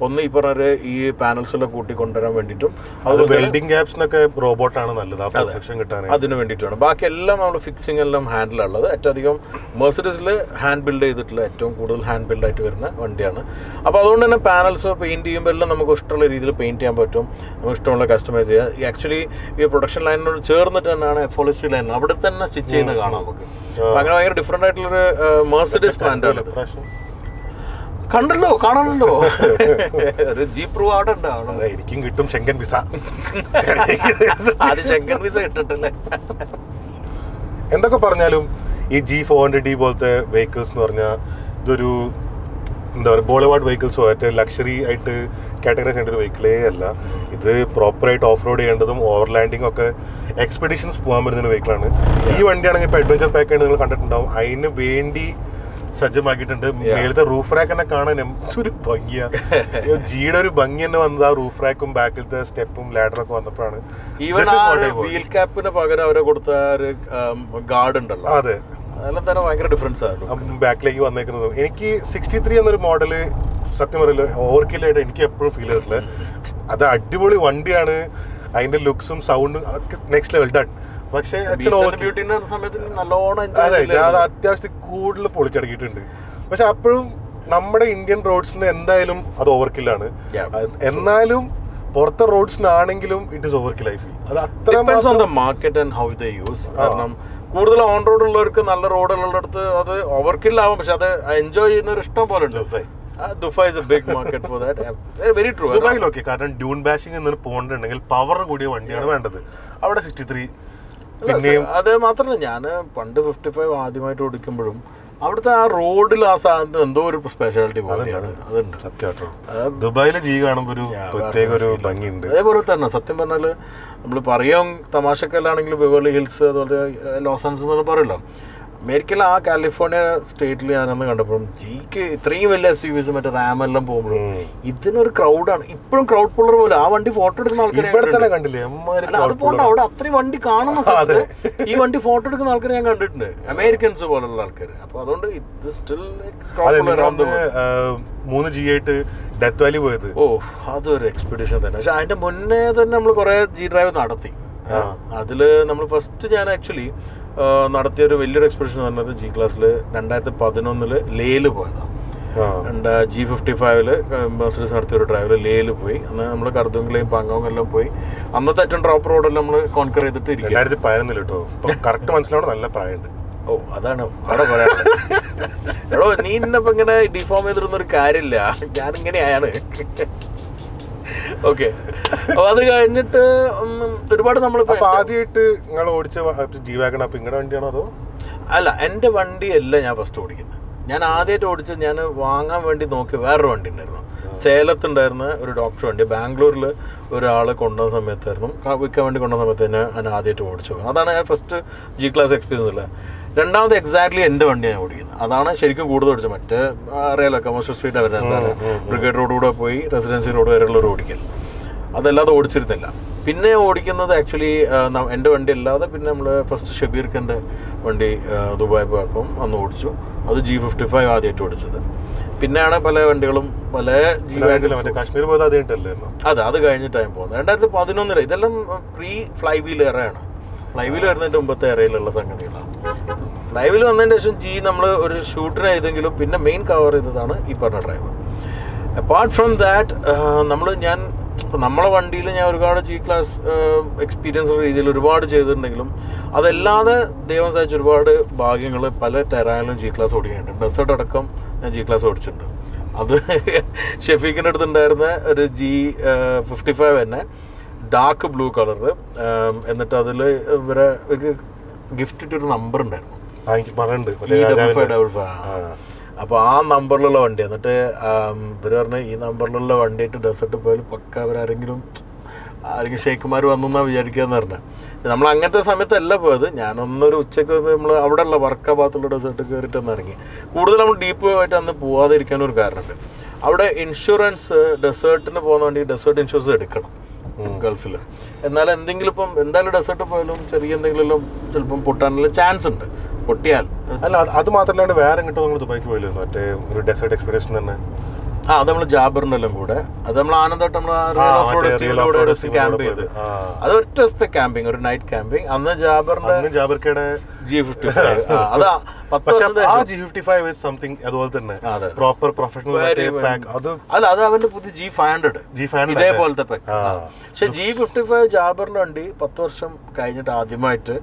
only Ipara E panels of a Kuti Contra Venditum. Other welding gaps like a robot and another perfection. Adinvenditum. Bakellam fixing a lum handler. Atadium Mercedes hand build is at Latum, Kudal hand build at Verna, Vandiana. About panels of painting, Bellamagostal, painting. ചെയ്യാൻ പറ്റും നമുക്ക് ഇഷ്ടമുള്ള customise ചെയ്യുക. Actually ഈ production ലൈനിനോട് ചേർന്നിട്ട് തന്നെയാണ് എഫോളിസ്റ്ററി line അവിടെ തന്നെ സ്റ്റിച്ച് ചെയ്യുന്നത് കാണാം നമുക്ക്. അങ്ങനെ ഭയങ്കര ഡിഫറെൻ്റ് ആയിട്ടുള്ളൊരു മെഴ്സഡീസ് ബ്രാൻഡാണ്. കണ്ടല്ലോ കാണാനുണ്ടോ ഒരു ജീപ്പ് പ്രൂവ് അവിടെ ഉണ്ടാവണം. എനിക്കും കിട്ടും ശെങ്കൻ വിസ. അത് ശെങ്കൻ വിസ കിട്ടട്ടല്ലേ. എന്തൊക്കെ പറഞ്ഞാലും ഈ ജി ഫോർ ഹൺഡ്രഡ് ഡി പോലത്തെ വെഹിക്കിൾസ് എന്ന് പറഞ്ഞാൽ ഇതൊരു എന്താ പറയുക ബോളിവുഡ് വെഹിക്കിൾസോ മറ്റേ ലക്ഷറി ആയിട്ട് കാറ്റഗറൈസ് ചെയ്യേണ്ട ഒരു വെഹിക്കിളേ അല്ല. ഇത് പ്രോപ്പറായിട്ട് ഓഫ് റോഡ് ചെയ്യേണ്ടതും ഓവർലാൻഡിങ്ങും ഒക്കെ എക്സ്പെഡീഷൻസ് പോകാൻ പറ്റുന്നൊരു വെഹിക്കിളാണ്. ഈ വണ്ടിയാണെങ്കിൽ ഇപ്പോൾ അഡ്വഞ്ചർ പാക്ക് ആണ് നിങ്ങൾ കണ്ടിട്ടുണ്ടാവും. അതിന് വേണ്ടി സജ്ജമാക്കിയിട്ടുണ്ട്. മേലത്തെ റൂഫ് റാക്ക് തന്നെ കാണാൻ എന്തൊരു ഭംഗിയാണ്. ജിയുടെ ഒരു ഭംഗി തന്നെ വന്നത് ആ റൂഫ് റാക്കും ബാക്കിലത്തെ സ്റ്റെപ്പും ലാഡറൊക്കെ വന്നപ്പോഴാണ്. വീൽ ക്യാപ്പിന് പകരം അവരെ കൊടുത്ത ഒരു ഗാർഡ് ഉണ്ടല്ലോ, അതെ അതെല്ലാം തന്നെ ഭയങ്കര ഡിഫറൻസ് ആയിരുന്നു ബാക്കിലേക്ക് വന്നേക്കുന്നത്. എനിക്ക് സിക്സ്റ്റി ത്രീ എന്നൊരു മോഡല് സത്യം പറയല്ലോ ഓവർക്കില്ലായിട്ട് എനിക്ക് എപ്പോഴും ഫീൽ ചെയ്തിട്ടില്ല. അത് അടിപൊളി വണ്ടിയാണ്. അതിന്റെ ലുക്സും സൗണ്ടും നെക്സ്റ്റ് ലെവൽ ഡൺ. പക്ഷേ അത്യാവശ്യത്തിൽ കൂടുതൽ പൊളിച്ചടക്കിയിട്ടുണ്ട്. പക്ഷെ അപ്പോഴും നമ്മുടെ ഇന്ത്യൻ റോഡ്സിന് എന്തായാലും അത് ഓവർക്കില്ലാണ്. എന്നാലും പുറത്തെ റോഡ്സിനാണെങ്കിലും ഇറ്റ് ഇസ് ഓവർക്കിൽ. അത് അത്ര market and how they use. കാരണം കൂടുതൽ ഓൺ റോഡ് ഉള്ളവർക്ക് നല്ല റോഡുള്ളടുത്ത് അത് ഓവർക്കില്ലാവും. പക്ഷെ അത് എൻജോയ് ചെയ്യുന്നൊരു ഇഷ്ടം പോലെ ഉണ്ട്. Dubai is a big market for that. Very true. ദുബായിലൊക്കെ കാരണം ഡ്യൂൺ ബാഷിംഗ് എന്നൊരു പോകേണ്ടതുണ്ടെങ്കിൽ പവർ കൂടിയ വണ്ടിയാണ് വേണ്ടത്. അവിടെ സിക്സ്റ്റി ത്രീ പിന്നെയും അത് മാത്രമല്ല, ഞാൻ പണ്ട് ഫിഫ്റ്റി ഫൈവ് ആദ്യമായിട്ട് ഓടിക്കുമ്പോഴും അവിടുത്തെ ആ റോഡിൽ ആ സാധനത്തിന് എന്തോ ഒരു സ്പെഷ്യാലിറ്റി പോലെയാണ്. അതുണ്ട് സത്യമായിട്ടും. ദുബായിലെ ജി കാണുമ്പോൾ ഒരു പ്രത്യേക ഒരു ഭംഗിയുണ്ട്. അതേപോലെ തന്നെ സത്യം പറഞ്ഞാൽ നമ്മൾ പറയാം തമാശക്കല്ലാണെങ്കിൽ ബെവർലി ഹിൽസ് അതുപോലെ ലോസ് ആഞ്ചൽസ് എന്നൊന്നും പറയല്ലോ. അമേരിക്കയിലെ ആ കാലിഫോർണിയ സ്റ്റേറ്റിൽ ഞാനന്ന് കണ്ടപ്പോഴും ജിക്ക് ഇത്രയും വലിയ എസ് യു വിസ് മറ്റേ റാം എല്ലാം പോകുമ്പോഴും ഇതിനൊരു ക്രൗഡാണ്. ഇപ്പോഴും ക്രൗഡ് പുള്ളർ പോലെ ആ വണ്ടി ഫോട്ടോ എടുക്കുന്ന ആൾക്കാരെ കണ്ടില്ലേ? അതുകൊണ്ട് അവിടെ അത്രയും വണ്ടി കാണുന്ന സ്ഥലത്ത് ഈ വണ്ടി ഫോട്ടോ എടുക്കുന്ന ആൾക്കാരെ ഞാൻ കണ്ടിട്ടുണ്ട്, അമേരിക്കൻസ് പോലുള്ള ആൾക്കാർ. അപ്പൊ അതുകൊണ്ട് ഇത് സ്റ്റിൽ മൂന്ന് ജി ആയിട്ട് ഡെത്ത് വാലി പോയത്, ഓ അതൊരു എക്സ്പെഡിഷൻ തന്നെ. പക്ഷെ അതിന്റെ മുന്നേ തന്നെ നമ്മൾ കുറെ ജി ഡ്രൈവ് നടത്തി. അതിൽ നമ്മൾ ഫസ്റ്റ് ഞാൻ ആക്ച്വലി നടത്തിയൊരു വലിയൊരു എക്സ്പെഡിഷൻ എന്ന് പറഞ്ഞത് ജി ക്ലാസ്സിൽ രണ്ടായിരത്തി പതിനൊന്നില് ലേയിൽ പോയതാണ്. രണ്ടാ ജി ഫിഫ്റ്റി ഫൈവില് മെഴ്സഡീസ് നടത്തിയൊരു ഡ്രൈവില് ലേയിൽ പോയി. അന്ന് നമ്മൾ കർദുങ്കിലെയും പാങ്കോങ് എല്ലാം പോയി. അന്നത്തെ ഏറ്റവും ഡ്രോപ്പ് റോഡെല്ലാം നമ്മൾ കോൺകർ ചെയ്തിട്ട് ഇരിക്കും. രണ്ടായിരത്തി പതിനൊന്നില് കേട്ടോ, കറക്റ്റ് മനസ്സിലാണ്. നല്ല പ്രായമുണ്ട്. ഓ അതാണ് അവിടെ പറയാനുള്ളത്. എടോ നീ ഇന്നിപ്പോൾ ഇങ്ങനെ ഡിഫോം ചെയ്തിരുന്നൊരു കാര്യമില്ല, ഞാനിങ്ങനെയാണ്. ഓക്കെ, അത് കഴിഞ്ഞിട്ട് ഒരുപാട് നമ്മൾ ആദ്യമായിട്ട് നിങ്ങൾ ഓടിച്ച ജി വാഗൺ അപ്പം നിങ്ങളുടെ വണ്ടിയാണോ അതോ? അല്ല, എൻ്റെ വണ്ടിയല്ല ഞാൻ ഫസ്റ്റ് ഓടിക്കുന്നത്. ഞാൻ ആദ്യമായിട്ട് ഓടിച്ചത് ഞാൻ വാങ്ങാൻ വേണ്ടി നോക്കിയ വേറൊരു വണ്ടി ഉണ്ടായിരുന്നു. സേലത്തുണ്ടായിരുന്ന ഒരു ഡോക്ടർ വണ്ടി ബാംഗ്ലൂരിൽ ഒരാൾ കൊണ്ടുവന്ന സമയത്തായിരുന്നു, വിൽക്കാൻ വേണ്ടി കൊണ്ടുവന്ന സമയത്ത് തന്നെ ഞാൻ ആദ്യമായിട്ട് ഓടിച്ചു. അതാണ് ഞാൻ ഫസ്റ്റ് ജി ക്ലാസ് എക്സ്പീരിയൻസ് ഉള്ളത്. രണ്ടാമത് എക്സാക്ട്ലി എൻ്റെ വണ്ടിയാണ് ഓടിക്കുന്നത്. അതാണ് ശരിക്കും കൂടുതൽ ഓടിച്ചത്. മറ്റേ അറിയാലോ കമേഴ്ഷ്യൽ സ്ട്രീറ്റ് അവരുടെ എന്താണ് ബ്രിഗേഡ് റോഡ് കൂടെ പോയി റെസിഡൻസി റോഡ് വരെയുള്ളൊരു ഓടിക്കൽ, അതല്ലാതെ ഓടിച്ചിരുന്നില്ല. പിന്നെ ഓടിക്കുന്നത് ആക്ച്വലി എൻ്റെ വണ്ടി അല്ലാതെ പിന്നെ നമ്മൾ ഫസ്റ്റ് ഷബീർ ഖാൻ്റെ വണ്ടി ദുബായ് പോയപ്പം അന്ന് ഓടിച്ചു. അത് ജി ഫിഫ്റ്റി ഫൈവ് ആദ്യമായിട്ട് ഓടിച്ചത്. പിന്നെയാണ് പല വണ്ടികളും പല ജി വാഗൺ കാശ്മീർ പോയത് ആദ്യമായിട്ടല്ലേ? അതെ, അത് കഴിഞ്ഞിട്ടാണ് പോകുന്നത് രണ്ടായിരത്തി പതിനൊന്നില്. ഇതെല്ലാം പ്രീ ഫ്ലൈ വീൽ എറയാണ്. ഫ്ലൈ വീൽ വരുന്നതിൻ്റെ മുമ്പത്തെ എറയിലുള്ള സംഗതികളാണ്. ഫ്ലൈ വീൽ വന്നതിന് ശേഷം ജി നമ്മൾ ഒരു ഷൂട്ടിന് ചെയ്തെങ്കിലും പിന്നെ മെയിൻ കവർ ചെയ്തതാണ് ഈ പറഞ്ഞ ഡ്രൈവർ. അപ്പാർട്ട് ഫ്രം ദാറ്റ് നമ്മൾ ഞാൻ ഇപ്പം നമ്മളെ വണ്ടിയിൽ ഞാൻ ഒരുപാട് ജി ക്ലാസ് എക്സ്പീരിയൻസ് രീതിയിൽ ഒരുപാട് ചെയ്തിട്ടുണ്ടെങ്കിലും അതല്ലാതെ ദൈവം സഹായിച്ച ഒരുപാട് ഭാഗ്യങ്ങൾ പല ടെറായാലും ജി ക്ലാസ് ഓടിക്കാനുണ്ട്. ഡെസേർട്ട് അടക്കം ഞാൻ ജി ക്ലാസ് ഓടിച്ചിട്ടുണ്ട്. അത് ഷെഫീഖിൻ്റെ അടുത്തുണ്ടായിരുന്ന ഒരു ജി ഫിഫ്റ്റി ഫൈവ് തന്നെ ഡാർക്ക് ബ്ലൂ കളറ്. എന്നിട്ട് അതിൽ ഇവരെ ഒരു ഗിഫ്റ്റ് ഇട്ടൊരു നമ്പർ ഉണ്ടായിരുന്നു, ഡബിൾ ഫൈവ് ഡബിൾ ഫൈവ്. അപ്പോൾ ആ നമ്പറിലുള്ള വണ്ടി. എന്നിട്ട് ഇവർ പറഞ്ഞാൽ ഈ നമ്പറിലുള്ള വണ്ടിയിട്ട് ഡെസേർട്ട് പോയാലും പക്ക അവരാരെങ്കിലും ആരെങ്കിലും ഷെയ്ക്കുമാർ വന്നെന്നാണ് വിചാരിക്കുകയെന്ന് പറഞ്ഞാൽ നമ്മൾ അങ്ങനത്തെ സമയത്തല്ല പോയത്. ഞാനൊന്നൊരു ഉച്ചയ്ക്ക് നമ്മൾ അവിടെയുള്ള വർക്ക് ഭാഗത്തുള്ള ഡെസേർട്ട് കയറിയിട്ട് ഒന്ന് ഇറങ്ങി. കൂടുതൽ നമ്മൾ ഡീപ്പ് ആയിട്ട് അന്ന് പോവാതിരിക്കാനൊരു കാരണമുണ്ട്. അവിടെ ഇൻഷുറൻസ് ഡെസേർട്ടിന് പോകുന്ന വണ്ടി ഡെസേർട്ട് ഇൻഷുറൻസ് എടുക്കണം ഗൾഫിൽ. എന്നാൽ എന്തെങ്കിലും ഇപ്പം എന്തായാലും ഡെസേർട്ട് പോയാലും ചെറിയ എന്തെങ്കിലും ചിലപ്പം പൊട്ടാനുള്ള ചാൻസ് ഉണ്ട്. പൊട്ടിയാൽ അല്ല, അത് മാത്രമല്ലാണ്ട് വേറെ കിട്ടും. നമ്മൾ ദുബായിക്ക് പോയില്ലായിരുന്നു മറ്റേ ഒരു ഡെസേർട്ട് എക്സ്പീരിയൻസ് തന്നെ. ആ, അത് നമ്മൾ ജാബറിനെല്ലാം കൂടെ അത് നമ്മൾ ആനന്ദമായിട്ട് നമ്മൾ ക്യാമ്പ് ചെയ്ത് അത് ഒറ്റ ദിവസത്തെ ക്യാമ്പിങ്, ഒരു നൈറ്റ് ക്യാമ്പിങ്. അന്ന് ജാബറിന്റെ ജാബർക്കയുടെ ജി ഫിഫ്റ്റി ഫൈവ് അത് ആ G fifty five is something അതുപോലെ തന്നെ പ്രോപ്പർ പ്രൊഫഷണൽ അവന്റെ പുതിയ G five hundred G five ഇതേപോലത്തെ പാക്ക്. പക്ഷെ ജി ഫിഫ്റ്റി ഫൈവ് ജാബറിന്റെ വണ്ടി പത്ത് വർഷം കഴിഞ്ഞിട്ട് ആദ്യമായിട്ട്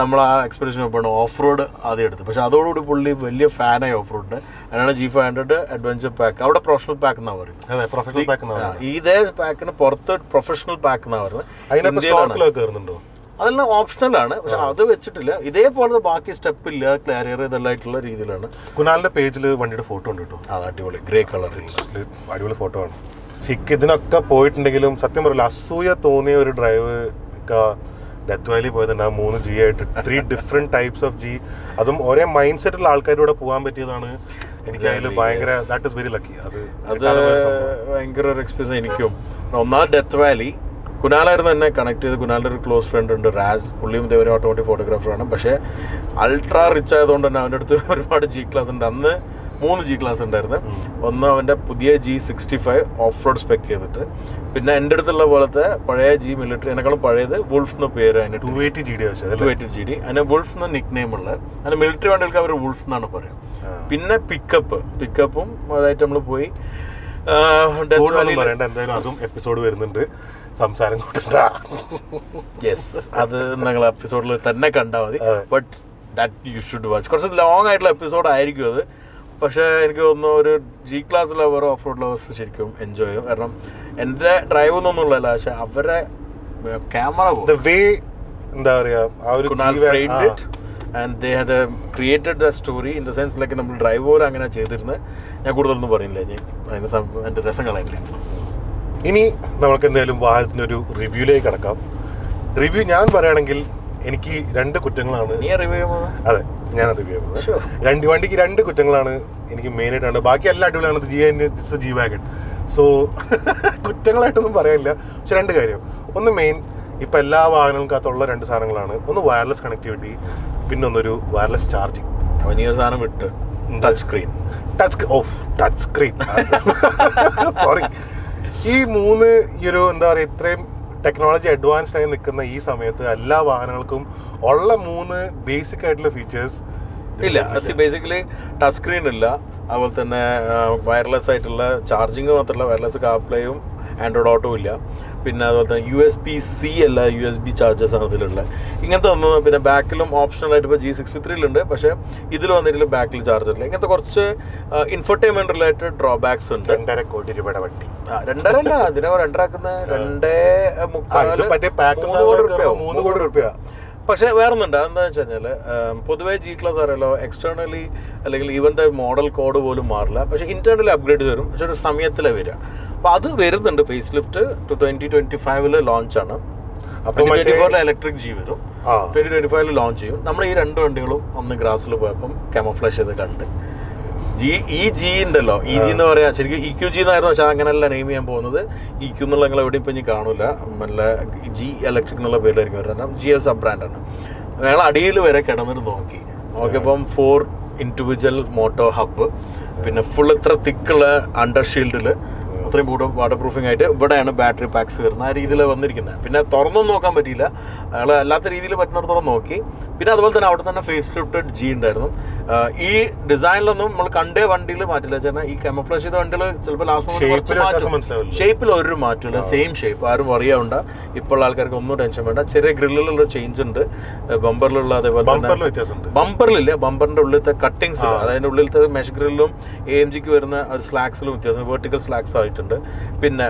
നമ്മൾ ആ എക്സ്പീരിയൻസിനൊപ്പമാണ് ഓഫ് റോഡ് ആദ്യം എടുത്തത്. പക്ഷെ അതോടുകൂടി പുള്ളി വലിയ ഫാനായി ഓഫ് റോഡിന്. അതിനാണ് G five hundred adventure pack, അവിടെ പ്രൊഫഷണൽ പാക്ക് എന്നാണ് പറയുന്നത്. ഇതേ പാക്കിന് പുറത്ത് പ്രൊഫഷണൽ പാക്ക് എന്നാണ് പറയുന്നത്. അതെല്ലാം ഓപ്ഷണൽ ആണ്, പക്ഷെ അത് വെച്ചിട്ടില്ല. ഇതേപോലെ ബാക്കി സ്റ്റെപ്പ് ഇല്ല, ക്ലാരിയർ ഇതെല്ലാമായിട്ടുള്ള രീതിയിലാണ്. കുനാലിന്റെ പേജിൽ വണ്ടിയുടെ ഫോട്ടോ ഉണ്ട് കേട്ടോ, അത് അടിപൊളി ഗ്രേ കളറിൽ അടിപൊളി ഫോട്ടോ ആണ്. ശരിക്കും ഇതിനൊക്കെ പോയിട്ടുണ്ടെങ്കിലും സത്യം പറയില്ല, അസൂയ തോന്നിയ ഒരു ഡ്രൈവ് ഡെത്ത് വാലി പോയതുണ്ട്. ആ മൂന്ന് ജി ആയിട്ട് three different types of G, അതും ഒരേ മൈൻഡ് സെറ്റുള്ള ആൾക്കാരുടെ പോകാൻ പറ്റിയതാണ് എനിക്ക് അതിൽ ഭയങ്കര ദാറ്റ് ഈസ് വെരി ലക്കി. അത് അത് ഭയങ്കര ഒരു എക്സ്പീരിയൻസ് എനിക്കും. ഒന്നാമത് ഡെത്ത് വാലി കുനാലായിരുന്നു എന്നെ കണക്ട് ചെയ്ത്. കുനാലിൻ്റെ ഒരു ക്ലോസ് ഫ്രണ്ട് ഉണ്ട് റാസ്, പുള്ളിയും ഇതേ ഒരു ഓട്ടോമോട്ടീവ് ഫോട്ടോഗ്രാഫറാണ്. പക്ഷേ അൾട്രാ റിച്ച് ആയതുകൊണ്ട് തന്നെ അവൻ്റെ അടുത്ത് ഒരുപാട് ജി ക്ലാസ് ഉണ്ട്. അന്ന് മൂന്ന് ജി ക്ലാസ് ഉണ്ടായിരുന്നു. ഒന്ന് അവൻ്റെ പുതിയ G sixty five off road spec ചെയ്തിട്ട്, പിന്നെ എൻ്റെ അടുത്തുള്ള പോലത്തെ പഴയ ജി മിലിറ്ററി, എന്നെക്കാളും പഴയത് വുൾഫ് എന്ന് പേര്, അതിന് ടു എയ്റ്റി ജി ഡി ആവശ്യം, ടു എയ്റ്റി ജി ഡി അതിന് വുൾഫ് എന്ന് നിക് നെയിം ഉള്ളത്. അതിന് മിലിറ്ററി വണ്ടികൾക്ക് അവർ വുൾഫ് എന്നാണ് പറയുക. പിന്നെ പിക്കപ്പ്, പിക്കപ്പും അതായിട്ട് നമ്മൾ പോയി. എന്തായാലും അതും എപ്പിസോഡ് വരുന്നുണ്ട് സംസാരം. യെസ്, അത് നിങ്ങൾ എപ്പിസോഡിൽ തന്നെ കണ്ടാൽ മതി. But that you should watch. കുറച്ച് ലോങ് ആയിട്ടുള്ള എപ്പിസോഡ് ആയിരിക്കും അത്. പക്ഷേ എനിക്ക് തോന്നുന്നു ഒരു G class lover off road lovers ശരിക്കും എൻജോയ് ചെയ്യും. കാരണം എൻ്റെ ഡ്രൈവ് എന്നൊന്നുമില്ല, പക്ഷെ അവരെ ക്യാമറ എന്താ പറയുക, and they had uh, created a story in the sense like നമ്മൾ ഡ്രൈവ് പോലെ അങ്ങനെ ചെയ്തിരുന്നത്. ഞാൻ കൂടുതലൊന്നും പറയുന്നില്ല, ഞാൻ അതിൻ്റെ എൻ്റെ രസം കളയില്ല. ഇനി നമുക്ക് എന്തായാലും വാഹനത്തിനൊരു റിവ്യൂയിലേക്ക് കിടക്കാം. റിവ്യൂ ഞാൻ പറയുകയാണെങ്കിൽ എനിക്ക് രണ്ട് കുറ്റങ്ങളാണ്. അതെ, ഞാൻ റിവ്യൂ ചെയ്യുന്നത് രണ്ട് വണ്ടിക്ക് രണ്ട് കുറ്റങ്ങളാണ് എനിക്ക് മെയിനായിട്ട് ഉണ്ട്. ബാക്കി എല്ലാ അടിപൊളിയാണ്. G and it's a G wagon, so കുറ്റങ്ങളായിട്ടൊന്നും പറയാനില്ല. പക്ഷെ രണ്ട് കാര്യം, ഒന്ന് മെയിൻ ഇപ്പം എല്ലാ വാഹനങ്ങൾക്കകത്തുള്ള രണ്ട് സാധനങ്ങളാണ്. ഒന്ന് വയർലെസ് കണക്ടിവിറ്റി, പിന്നെ ഒന്നൊരു വയർലെസ് ചാർജിങ്. അവനീയൊരു സാധനം വിട്ട് touch screen touch of touch screen sorry. ഈ മൂന്ന് ഈ ഒരു എന്താ പറയുക, ഇത്രയും ടെക്നോളജി അഡ്വാൻസ്ഡ് ആയി നിൽക്കുന്ന ഈ സമയത്ത് എല്ലാ വാഹനങ്ങൾക്കും ഉള്ള മൂന്ന് ബേസിക് ആയിട്ടുള്ള ഫീച്ചേഴ്സ് ഇല്ല. ബേസിക്കലി ടച്ച് സ്ക്രീൻ ഇല്ല, അതുപോലെ തന്നെ വയർലെസ് ആയിട്ടുള്ള ചാർജിങ് മാത്രമല്ല, വയർലെസ് കാർപ്ലേയും ആൻഡ്രോയിഡ് ഓട്ടോ ഇല്ല. പിന്നെ അതുപോലെ തന്നെ യു എസ് ബി സി അല്ല, യു എസ് ബി ചാർജസ് ആണ് ഇതിലുള്ള. ഇങ്ങനത്തെ ഒന്ന് പിന്നെ ബാക്കിലും ഓപ്ഷണലായിട്ട് ഇപ്പോൾ ജി സിക്സ്റ്റി ത്രീയിലുണ്ട്, പക്ഷേ ഇതിൽ വന്നിട്ട് ബാക്കിൽ ചാർജർ ഇല്ല. ഇങ്ങനത്തെ കുറച്ച് ഇൻഫർടൈൻമെൻറ്റ് റിലേറ്റഡ് ഡ്രോബാക്സ് ഉണ്ട്. രണ്ടര കോടി രൂപയുടെ വണ്ടി, ആ രണ്ടര അല്ല, ഇതിനെ രണ്ടരാക്കുന്ന രണ്ടേ മുക്കാൽ മൂന്ന് കോടി രൂപ. പക്ഷേ വേറൊന്നുണ്ട്, അതെന്താണെന്ന് വെച്ച് കഴിഞ്ഞാൽ പൊതുവേ ജി ക്ലാസ് അറിയാലോ, എക്സ്റ്റേർണലി അല്ലെങ്കിൽ ഈവൻ ദ മോഡൽ കോഡ് പോലും മാറില്ല, പക്ഷേ ഇൻറ്റേർണലി അപ്ഗ്രേഡ് വരും, പക്ഷേ ഒരു സമയത്തിലേ വരിക. അപ്പോൾ അത് വരുന്നുണ്ട്. Facelift to twenty twenty ഫൈവില് ലോഞ്ചാണ്, ട്വൻറ്റി ഫോറിൽ ഇലക്ട്രിക് ജി വരും, ട്വൻറ്റി ട്വൻറ്റി ഫൈവില് ലോഞ്ച് ചെയ്യും. നമ്മൾ ഈ രണ്ട് വണ്ടികളും ഒന്ന് ഗ്രാസിൽ പോയപ്പം ക്യാമഫ്ലാഷ് ചെയ്ത് കണ്ട് ജി ഈ ജി ഉണ്ടല്ലോ, ഇ ജി എന്ന് പറയാം, ശരിക്കും ഇ ക്യു ജി എന്നായിരുന്നു. പക്ഷെ അങ്ങനെയല്ല നെയിം ചെയ്യാൻ പോകുന്നത്. ഇ ക്യു എന്നുള്ള നിങ്ങൾ എവിടെയും ഇപ്പം ഇനി കാണില്ല, നല്ല ജി ഇലക്ട്രിക് എന്നുള്ള പേരിലായിരിക്കും വരും. കാരണം ജി എസ് സബ് ബ്രാൻഡാണ്. ഞങ്ങൾ അടിയിൽ വരെ കിടന്നിട്ട് നോക്കി നോക്കിയപ്പം ഫോർ ഇൻഡിവിജ്വൽ മോട്ടോ ഹബ്ബ്, പിന്നെ ഫുൾ ഇത്ര തിക്കുള്ള അണ്ടർ ഷീൽഡിൽ അത്രയും കൂടെ വാട്ടർ പ്രൂഫിംഗ് ആയിട്ട് ഇവിടെയാണ് ബാറ്ററി പാക്സ് വരുന്നത്. ആ രീതിയിലാണ് വന്നിരിക്കുന്നത്. പിന്നെ തുറന്നൊന്നും നോക്കാൻ പറ്റിയില്ല, അയാൾ അല്ലാത്ത രീതിയിൽ പറ്റുന്നിടത്തോളം നോക്കി. പിന്നെ അതുപോലെ തന്നെ അവിടെ തന്നെ ഫേസ് ലിഫ്റ്റഡ് ജി ഉണ്ടായിരുന്നു. ഈ ഡിസൈനിലൊന്നും നമ്മൾ കണ്ടേ വണ്ടിയിൽ മാറ്റില്ല, ചേർന്നാൽ ഈ കാമഫ്ലാഷ് ചെയ്ത വണ്ടികൾ ചിലപ്പോൾ ലാസ്റ്റ് ഷേപ്പിൽ ഒരു മാറ്റമില്ല, സെയിം ഷേപ്പ്. ആരും അറിയാവുണ്ട, ഇപ്പോൾ ആൾക്കാർക്ക് ഒന്നും ടെൻഷൻ വേണ്ട. ചെറിയ ഗ്രില്ലിലുള്ള ചേഞ്ച് ഉണ്ട്, ബമ്പറിലുള്ള അതേപോലെ ബമ്പറിലില്ല, ബമ്പറിൻ്റെ ഉള്ളിലത്തെ കട്ടിങ്സ്, അതായത് ഉള്ളിലത്തെ മെഷ് ഗ്രില്ലിലും എ എം ജിക്ക് വരുന്ന ഒരു സ്ലാക്സിലും വ്യത്യാസം, വെർട്ടിക്കൽ സ്ലാക്സ് ആയിട്ട്. പിന്നെ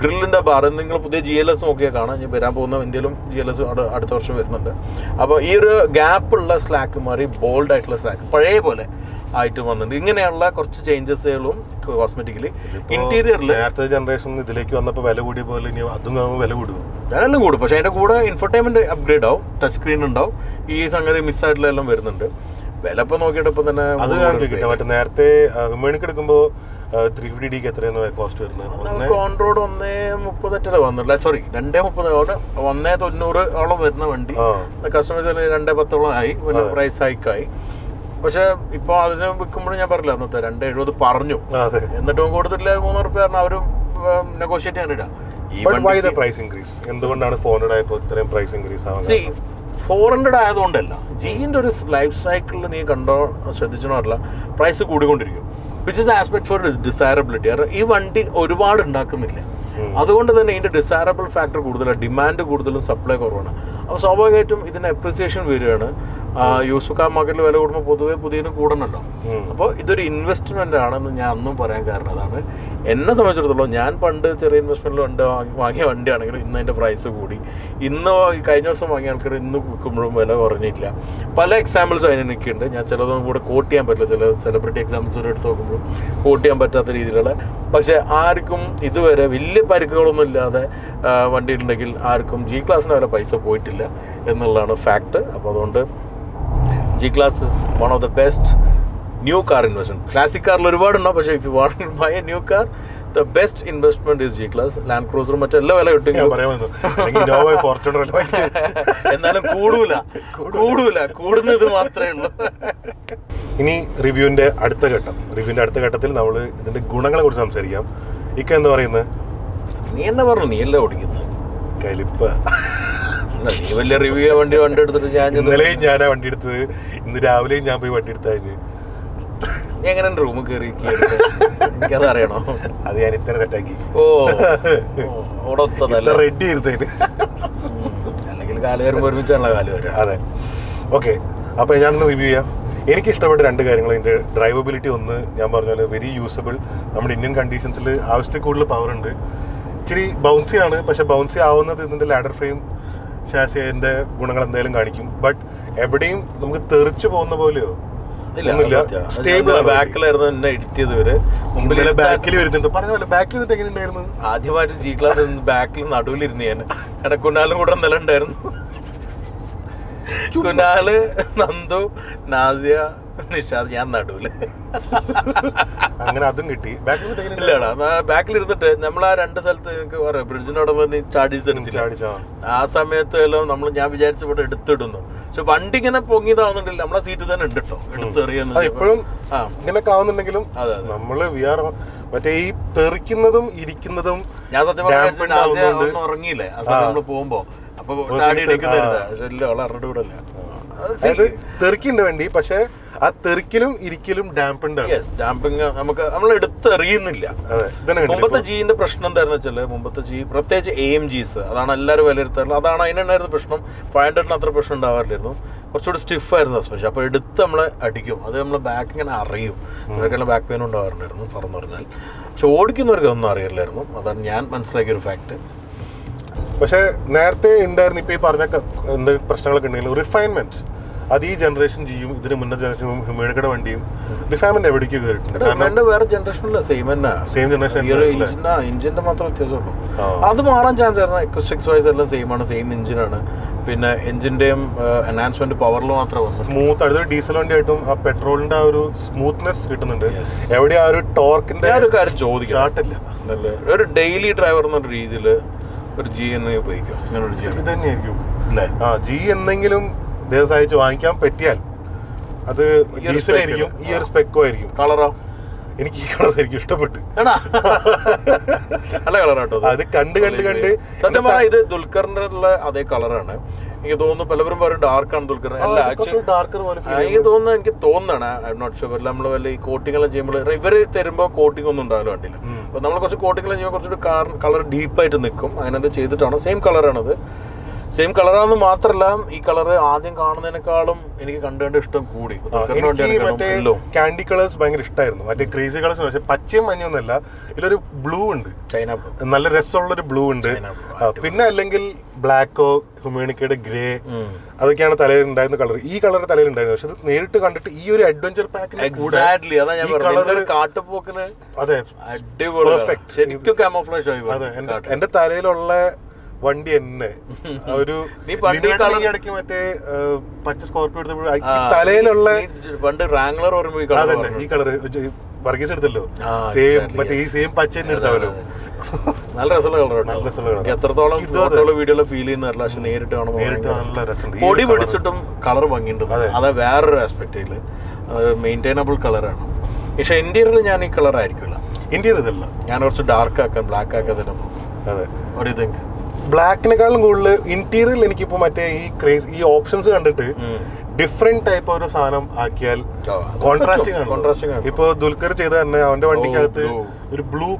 ഗ്രില്ലിൻ്റെ ബാറിൽ നിങ്ങൾ പുതിയ ജി എൽ എസ് നോക്കിയാൽ കാണാം, ഇനി വരാൻ പോകുന്ന ഇന്ത്യയിലും ജി എൽ എസ് അടുത്ത വർഷം വരുന്നുണ്ട്. അപ്പോൾ ഈ ഒരു ഗ്യാപ്പുള്ള സ്ലാക്ക് മാറി ബോൾഡായിട്ടുള്ള സ്ലാക്ക് പഴയ പോലെ ആയിട്ട് വന്നിട്ടുണ്ട്. ഇങ്ങനെയുള്ള കുറച്ച് ചേഞ്ചസുകളും കോസ്മെറ്റിക്കലി ഇന്റീരിയറിൽ നേരത്തെ ജനറേഷൻ ഇതിലേക്ക് വന്നപ്പോൾ വില കൂടിയ പോലെ ഇനി അതും വില കൂടും, വിലയെല്ലാം കൂടും. പക്ഷേ അതിൻ്റെ കൂടെ ഇൻഫർടൈൻമെൻറ്റ് അപ്ഗ്രേഡ് ആവും, ടച്ച് സ്ക്രീൻ ഉണ്ടാവും, ഈ സംഗതി മിസ്സായിട്ടുള്ള എല്ലാം വരുന്നുണ്ട്. വില ഇപ്പോൾ നോക്കിയിട്ടപ്പം തന്നെ അത് കണ്ടിരിക്കട്ടെ. മറ്റേ നേരത്തെ ഹ്യൂമേണിക്ക് എടുക്കുമ്പോൾ ത്രീ ഫിഫ്റ്റി ഡിക്ക് എത്രയാണ് കോസ്റ്റ് വരുന്നത്? കോൺട്രോഡ് ഒന്നേ മുപ്പത്തെട്ടില് വന്നില്ല, സോറി രണ്ടേ മുപ്പത് ഒന്നേ തൊണ്ണൂറോളം വരുന്ന വണ്ടി കസ്റ്റമേഴ്സ് രണ്ടേ പത്തോളം ആയി, പിന്നെ പ്രൈസ് ഹൈക്കായി. പക്ഷെ ഇപ്പൊ അതിന് വിൽക്കുമ്പോഴും ഞാൻ പറഞ്ഞില്ല, അന്നത്തെ രണ്ടേ എഴുപത് പറഞ്ഞു, എന്നിട്ടും കൊടുത്തിട്ടില്ല. മൂന്നൂറ് രൂപ കാരണം അവരും നെഗോഷിയേറ്റ് ചെയ്യാനില്ല. എന്തുകൊണ്ടാണ് ഫോൺ ഇത്രയും പ്രൈസ് ഇൻക്രീസ് ആവുന്നത്? ഫോർ ഹൺഡ്രഡ് ആയതുകൊണ്ടല്ല, ജീൻ്റെ ഒരു ലൈഫ് സൈക്കിളിൽ നീ കണ്ടോ ശ്രദ്ധിച്ചോന്നല്ല, പ്രൈസ് കൂടിക്കൊണ്ടിരിക്കും. Which is the aspect for desirability. കാരണം ഈ വണ്ടി ഒരുപാട് ഉണ്ടാക്കുന്നില്ല, അതുകൊണ്ട് തന്നെ ഇതിൻ്റെ ഡിസൈറബിൾ ഫാക്ടർ കൂടുതലാണ്, ഡിമാൻഡ് കൂടുതലും സപ്ലൈ കുറവാണ്. അപ്പോൾ സ്വാഭാവികമായിട്ടും ഇതിന് അപ്രിസിയേഷൻ വരികയാണ്. യൂസ് കാർ മാർക്കറ്റിൽ വില കൂടുമ്പോൾ പൊതുവെ പുതിയതിന് കൂടണല്ലോ. അപ്പോൾ ഇതൊരു ഇൻവെസ്റ്റ്മെൻ്റ് ആണെന്ന് ഞാൻ അന്നും പറയാൻ കാരണം അതാണ്. എന്നെ സംബന്ധിച്ചിടത്തോളം ഞാൻ പണ്ട് ചെറിയ ഇൻവെസ്റ്റ്മെൻറ്റിൽ വണ്ടി വാങ്ങിയ വണ്ടിയാണെങ്കിൽ ഇന്ന് അതിൻ്റെ പ്രൈസ് കൂടി, ഇന്ന് കഴിഞ്ഞ ദിവസം വാങ്ങിയ ആൾക്കാർ ഇന്ന് വിൽക്കുമ്പോഴും വില കുറഞ്ഞിട്ടില്ല. പല എക്സാമ്പിൾസും അതിന് എനിക്കുണ്ട്. ഞാൻ ചിലതൊന്നും കൂടെ കോട്ട് ചെയ്യാൻ പറ്റില്ല, ചില സെലിബ്രിറ്റി എക്സാമ്പിൾസ് കൂടെ എടുത്ത് നോക്കുമ്പോഴും കോട്ട് ചെയ്യാൻ പറ്റാത്ത രീതിയിലുള്ള. പക്ഷേ ആർക്കും ഇതുവരെ വലിയ പരിക്കുകളൊന്നും ഇല്ലാതെ വണ്ടി ഉണ്ടെങ്കിൽ ആർക്കും ജി ക്ലാസ്സിന് വരെ പൈസ പോയിട്ടില്ല എന്നുള്ളതാണ് ഫാക്ട്. അപ്പോൾ അതുകൊണ്ട് G class is one of the best new car investment. Classic കാറിൽ ഒരുപാടുണ്ടാവും, പക്ഷേ if you want to buy a new car the best investment is G class. Land Cruiser മറ്റെല്ലാ വില കിട്ടും ഞാൻ പറയുന്നു, എന്നാലും കൂടൂല കൂടൂല കൂടുന്നത് മാത്രമേ ഉള്ളൂ. ഇനി റിവ്യൂവിൻ്റെ അടുത്ത ഘട്ടം, റിവ്യൂവിൻ്റെ അടുത്ത ഘട്ടത്തിൽ നമ്മൾ ഇതിൻ്റെ ഗുണങ്ങളെ കുറിച്ച് സംസാരിക്കാം. ഇക്ക എന്താ പറയുന്നത്? നീ എന്നാ പറഞ്ഞു? നീ എല്ലാം ഓടിക്കുന്നത് കലിപ്പ്. നീ വലിയ റിവ്യൂ വണ്ടി വണ്ടി എടുത്തിട്ട് ഞാൻ ഇന്നലെയും ഞാനാ വണ്ടി എടുത്തത്, ഇന്ന് രാവിലെയും ഞാൻ പോയി വണ്ടി എടുത്താൽ എങ്ങനെ റൂമ് കയറി എനിക്കത് അറിയണോ? അത് ഞാൻ ഇത്ര സെറ്റാക്കി റെഡി ചെയ്തതിന്, അല്ലെങ്കിൽ കാല് കയറുമ്പോൾ ഒരുമിച്ചാണല്ലോ കാല് വരും. അതെ, ഓക്കെ. അപ്പോൾ ഞാനൊന്ന് റിവ്യൂ ചെയ്യാം. എനിക്ക് ഇഷ്ടപ്പെട്ട രണ്ട് കാര്യങ്ങൾ ഇതിൻ്റെ ഡ്രൈവബിലിറ്റി. ഒന്ന് ഞാൻ പറഞ്ഞാൽ വെരി യൂസബിൾ, നമ്മുടെ ഇന്ത്യൻ കണ്ടീഷൻസിൽ ആവശ്യത്തിൽ കൂടുതൽ പവറുണ്ട്. ഇച്ചിരി ബൗൺസി ആണ്, പക്ഷേ ബൗൺസി ആവുന്നത് ഇതിൻ്റെ ലാഡർ ഫ്രെയിം ഷാസിൻ്റെ ഗുണങ്ങൾ എന്തായാലും കാണിക്കും. ബട്ട് എവിടെയും നമുക്ക് തെറിച്ചു പോകുന്ന പോലെയോ ആദ്യമായിട്ട് ജി ക്ലാസ് ബാക്കിൽ നടുവിലിരുന്ന് ഞാൻ എടാ കുനാലും കൂടെ നില ഉണ്ടായിരുന്നു. കുനാല്, നന്ദു, നാസിയ, നിഷാദ്, ഞാൻ നടുവില്. അങ്ങനെ അതും കിട്ടി. ഇല്ലടാ, ബാക്കിലിരുന്നിട്ട് നമ്മൾ ആ രണ്ട് സ്ഥലത്ത് എനിക്ക് ബ്രിഡ്ജിനോട് പറഞ്ഞ് ചാടി ചാടിച്ചാ ആ സമയത്ത് എല്ലാം നമ്മൾ ഞാൻ വിചാരിച്ച ഇവിടെ എടുത്തിടുന്നു. പക്ഷെ വണ്ടി ഇങ്ങനെ പൊങ്ങിതാവുന്നുണ്ടെങ്കിൽ നമ്മളെ സീറ്റ് തന്നെ ഉണ്ട് കേട്ടോ, എടുത്തെറിയുന്നത് ഇപ്പോഴും ഇങ്ങനെയൊക്കെ ആവുന്നുണ്ടെങ്കിലും. അതെ, നമ്മള് മറ്റേ ഈ തെറിക്കുന്നതും ഇരിക്കുന്നതും ഞാൻ സത്യം പറഞ്ഞാൽ ഉറങ്ങിയില്ലേ ആ സമയം നമ്മള് പോകുമ്പോ. അപ്പൊ ചാടി എടുക്കുന്നില്ല, പക്ഷെ ഇല്ല അവളെ അറിഞ്ഞിട്ട് കൂടെ ഇല്ല. അതായത് തെറിക്കുണ്ട് വേണ്ടി, പക്ഷെ ആ തെറിക്കലും ഇരിക്കലും ഡാംപിങ് ഡാംപിങ് നമുക്ക് നമ്മൾ എടുത്തെറിയുന്നില്ല. മുമ്പത്തെ ജീന്റെ പ്രശ്നം എന്തായിരുന്നു വെച്ചാൽ മുമ്പത്തെ ജി പ്രത്യേകിച്ച് എ എം ജിസ് അതാണ് എല്ലാവരും വിലയിരുത്താറുള്ളത്. അതാണ് അതിനുണ്ടായിരുന്ന പ്രശ്നം. ഫൈവ് ഹൺഡ്രഡിന് അത്ര പ്രശ്നം ഉണ്ടാവാറില്ലായിരുന്നു, കുറച്ചുകൂടി സ്റ്റിഫായിരുന്നു സസ്പെൻഷൻ. അപ്പോൾ എടുത്ത് നമ്മളെ അടിക്കും, അത് നമ്മൾ ബാക്ക് ഇങ്ങനെ അറിയും. ഇവരൊക്കെ ബാക്ക് പെയിൻ ഉണ്ടാവാറുണ്ടായിരുന്നു പറഞ്ഞു പറഞ്ഞാൽ. പക്ഷെ ഓടിക്കുന്നവർക്ക് ഒന്നും അറിയില്ലായിരുന്നു. അതാണ് ഞാൻ മനസ്സിലാക്കിയൊരു ഫാക്ട്. പക്ഷേ നേരത്തെ ഉണ്ടായിരുന്നു, ഇപ്പോൾ ഈ പറഞ്ഞ എന്ത് പ്രശ്നങ്ങളൊക്കെ ഉണ്ടെങ്കിലും റിഫൈൻമെൻറ്റ് അത് ഈ ജനറേഷൻ ചെയ്യും. ഇതിന് മുന്നേ ജനറേഷൻ ഹിമേനയുടെ വണ്ടിയും റിഫൈൻമെൻറ്റ് എവിടേക്ക് കയറിയിട്ടുണ്ട്. വേറെ ജനറേഷനല്ല, സെയിം തന്നെ സെയിം ജനറേഷൻ. എഞ്ചിൻ്റെ മാത്രമേ വ്യത്യാസമുള്ളൂ, അത് മാറാൻ ചാൻസ് ആയിരുന്നു. എക്വസ്റ്റിക്സ് വൈസ് എല്ലാം സെയിം ആണ്, സെയിം എഞ്ചിനാണ്. പിന്നെ എഞ്ചിൻ്റെയും എൻഹാൻസ്മെൻറ്റ് പവറിൽ മാത്രമേ വന്നു സ്മൂത്ത്. അടുത്തൊരു ഡീസൽ വണ്ടിയായിട്ടും ആ പെട്രോളിൻ്റെ ആ ഒരു സ്മൂത്ത്നെസ് കിട്ടുന്നുണ്ട്. എവിടെ ആ ഒരു ടോർക്കിൻ്റെ ആ ഒരു കാര്യം ചോദിക്കാട്ടില്ല. നല്ല ഒരു ഡെയിലി ഡ്രൈവർ എന്നൊരു രീതിയിൽ ഒരു ജി എന്നെ ഉപയോഗിക്കും. അങ്ങനൊരു ജി ഇത് തന്നെയായിരിക്കും അല്ലേ? ആ ജി എന്തെങ്കിലും ദിവസം അയച്ച് വാങ്ങിക്കാൻ പറ്റിയാൽ അത് ഡീസലായിരിക്കും. ഈ ഒരു സ്പെക്കോ ആയിരിക്കും. കളറോ? എനിക്ക് ഈ കളർ ആയിരിക്കും ഇഷ്ടപ്പെട്ടു. നല്ല കളറാട്ടോ അത്. കണ്ട് കണ്ട് കണ്ട് സത്യം പറഞ്ഞാൽ ഇത് ദുൽഖറിൻ്റെ ഉള്ള അതേ കളറാണ് എനിക്ക് തോന്നുന്നു. പലവരും പറയും ഡാർക്കാണ് ദുൽഖർ. അല്ല, എനിക്ക് തോന്നുന്നു എനിക്ക് തോന്നുന്നതാണ് ഐ എം നോട്ട് ഷുവർ. നമ്മൾ വല്ല ഈ കോട്ടിങ്ങെല്ലാം ചെയ്യുമ്പോൾ ഇവർ തരുമ്പോൾ കോട്ടിംഗ് ഒന്നും ഉണ്ടാവില്ല വണ്ടിയിൽ. അപ്പോൾ നമ്മൾ കുറച്ച് കോട്ടിങ്ങെല്ലാം ചെയ്യുമ്പോൾ കുറച്ചൊരു കളർ ഡീപ്പായിട്ട് നിൽക്കും. അങ്ങനത്തെ ചെയ്തിട്ടാണ്. സെയിം കളറാണത്. സെയിം കളറാണെന്ന് മാത്രമല്ല ഈ കളർ ആദ്യം കാണുന്നതിനേക്കാളും എനിക്ക് കണ്ടുകൊണ്ട് ഇഷ്ടം കൂടി. കാൻഡി കളേഴ്സ് ഭയങ്കര ഇഷ്ടമായിരുന്നു, മറ്റേ ക്രീസി കളേഴ്സ്. പക്ഷേ പച്ചയും മഞ്ഞൊന്നുമല്ല, ഇതിലൊരു ബ്ലൂ ഉണ്ട്, ചൈന ബ്ലൂ, നല്ല രസമുള്ളൊരു ബ്ലൂ ഉണ്ട്. പിന്നെ അല്ലെങ്കിൽ ബ്ലാക്കോ ഹ്യൂമേണിക്കയുടെ ഗ്രേ, അതൊക്കെയാണ് തലയിലുണ്ടായിരുന്ന കളർ. ഈ കളർ തലയിലുണ്ടായിരുന്നു. പക്ഷെ ഇത് നേരിട്ട് കണ്ടിട്ട് ഈ ഒരു അഡ്വഞ്ചർ പാക്കിന് എക്സാക്ട്ലി അതാ ഞാൻ പറഞ്ഞത്, കാട്ടുപോക്കിന് അതെ അടിപൊളി പെർഫെക്റ്റ്. എനിക്ക് കാമോഫ്ലേജ് ആയി. അതെ, എന്റെ തലയിലുള്ള വണ്ടി തന്നെ ഒരു ഇടയ്ക്ക് മറ്റേ പച്ച സ്കോർപിയോ എടുത്തപ്പോൾ തലയിലുള്ള പണ്ട് റാംഗ്ലർ ഓർമ്മ അതന്നെ ഈ കളർ വർഗീസ് എടുത്തല്ലോ. സെയിം മറ്റേ ഈ സെയിം പച്ച തന്നെ എടുത്താവല്ലോ. നല്ല രസമുള്ള കളറാണ്. നല്ല രസമുള്ള എത്രത്തോളം ഫോട്ടോകളോ വീഡിയോകളോ ഫീൽ ചെയ്യുന്നതല്ല, പക്ഷെ നേരിട്ട് കാണുമ്പോൾ നേരിട്ട് നല്ല രസമുണ്ട്. പൊടി പിടിച്ചിട്ടും കളർ ഭംഗിയുണ്ട്. അതാ വേറൊരു ആസ്പെക്റ്റിൽ അത് മെയിൻറ്റൈനബിൾ കളറാണ്. പക്ഷെ ഇന്റീരിയറിൽ ഞാൻ ഈ കളറായിരിക്കില്ല. ഇന്റീരിയർ ഇതല്ല, ഞാൻ കുറച്ച് ഡാർക്ക് ആക്കാൻ ബ്ലാക്ക് ആക്കാൻ തന്നെ പോകും. അതെ, ഒരു think black interior interior options different type of sanam aakiyal contrasting aanu contrasting aanu ipo dulkar cheyda anna avante vandikathe oru blue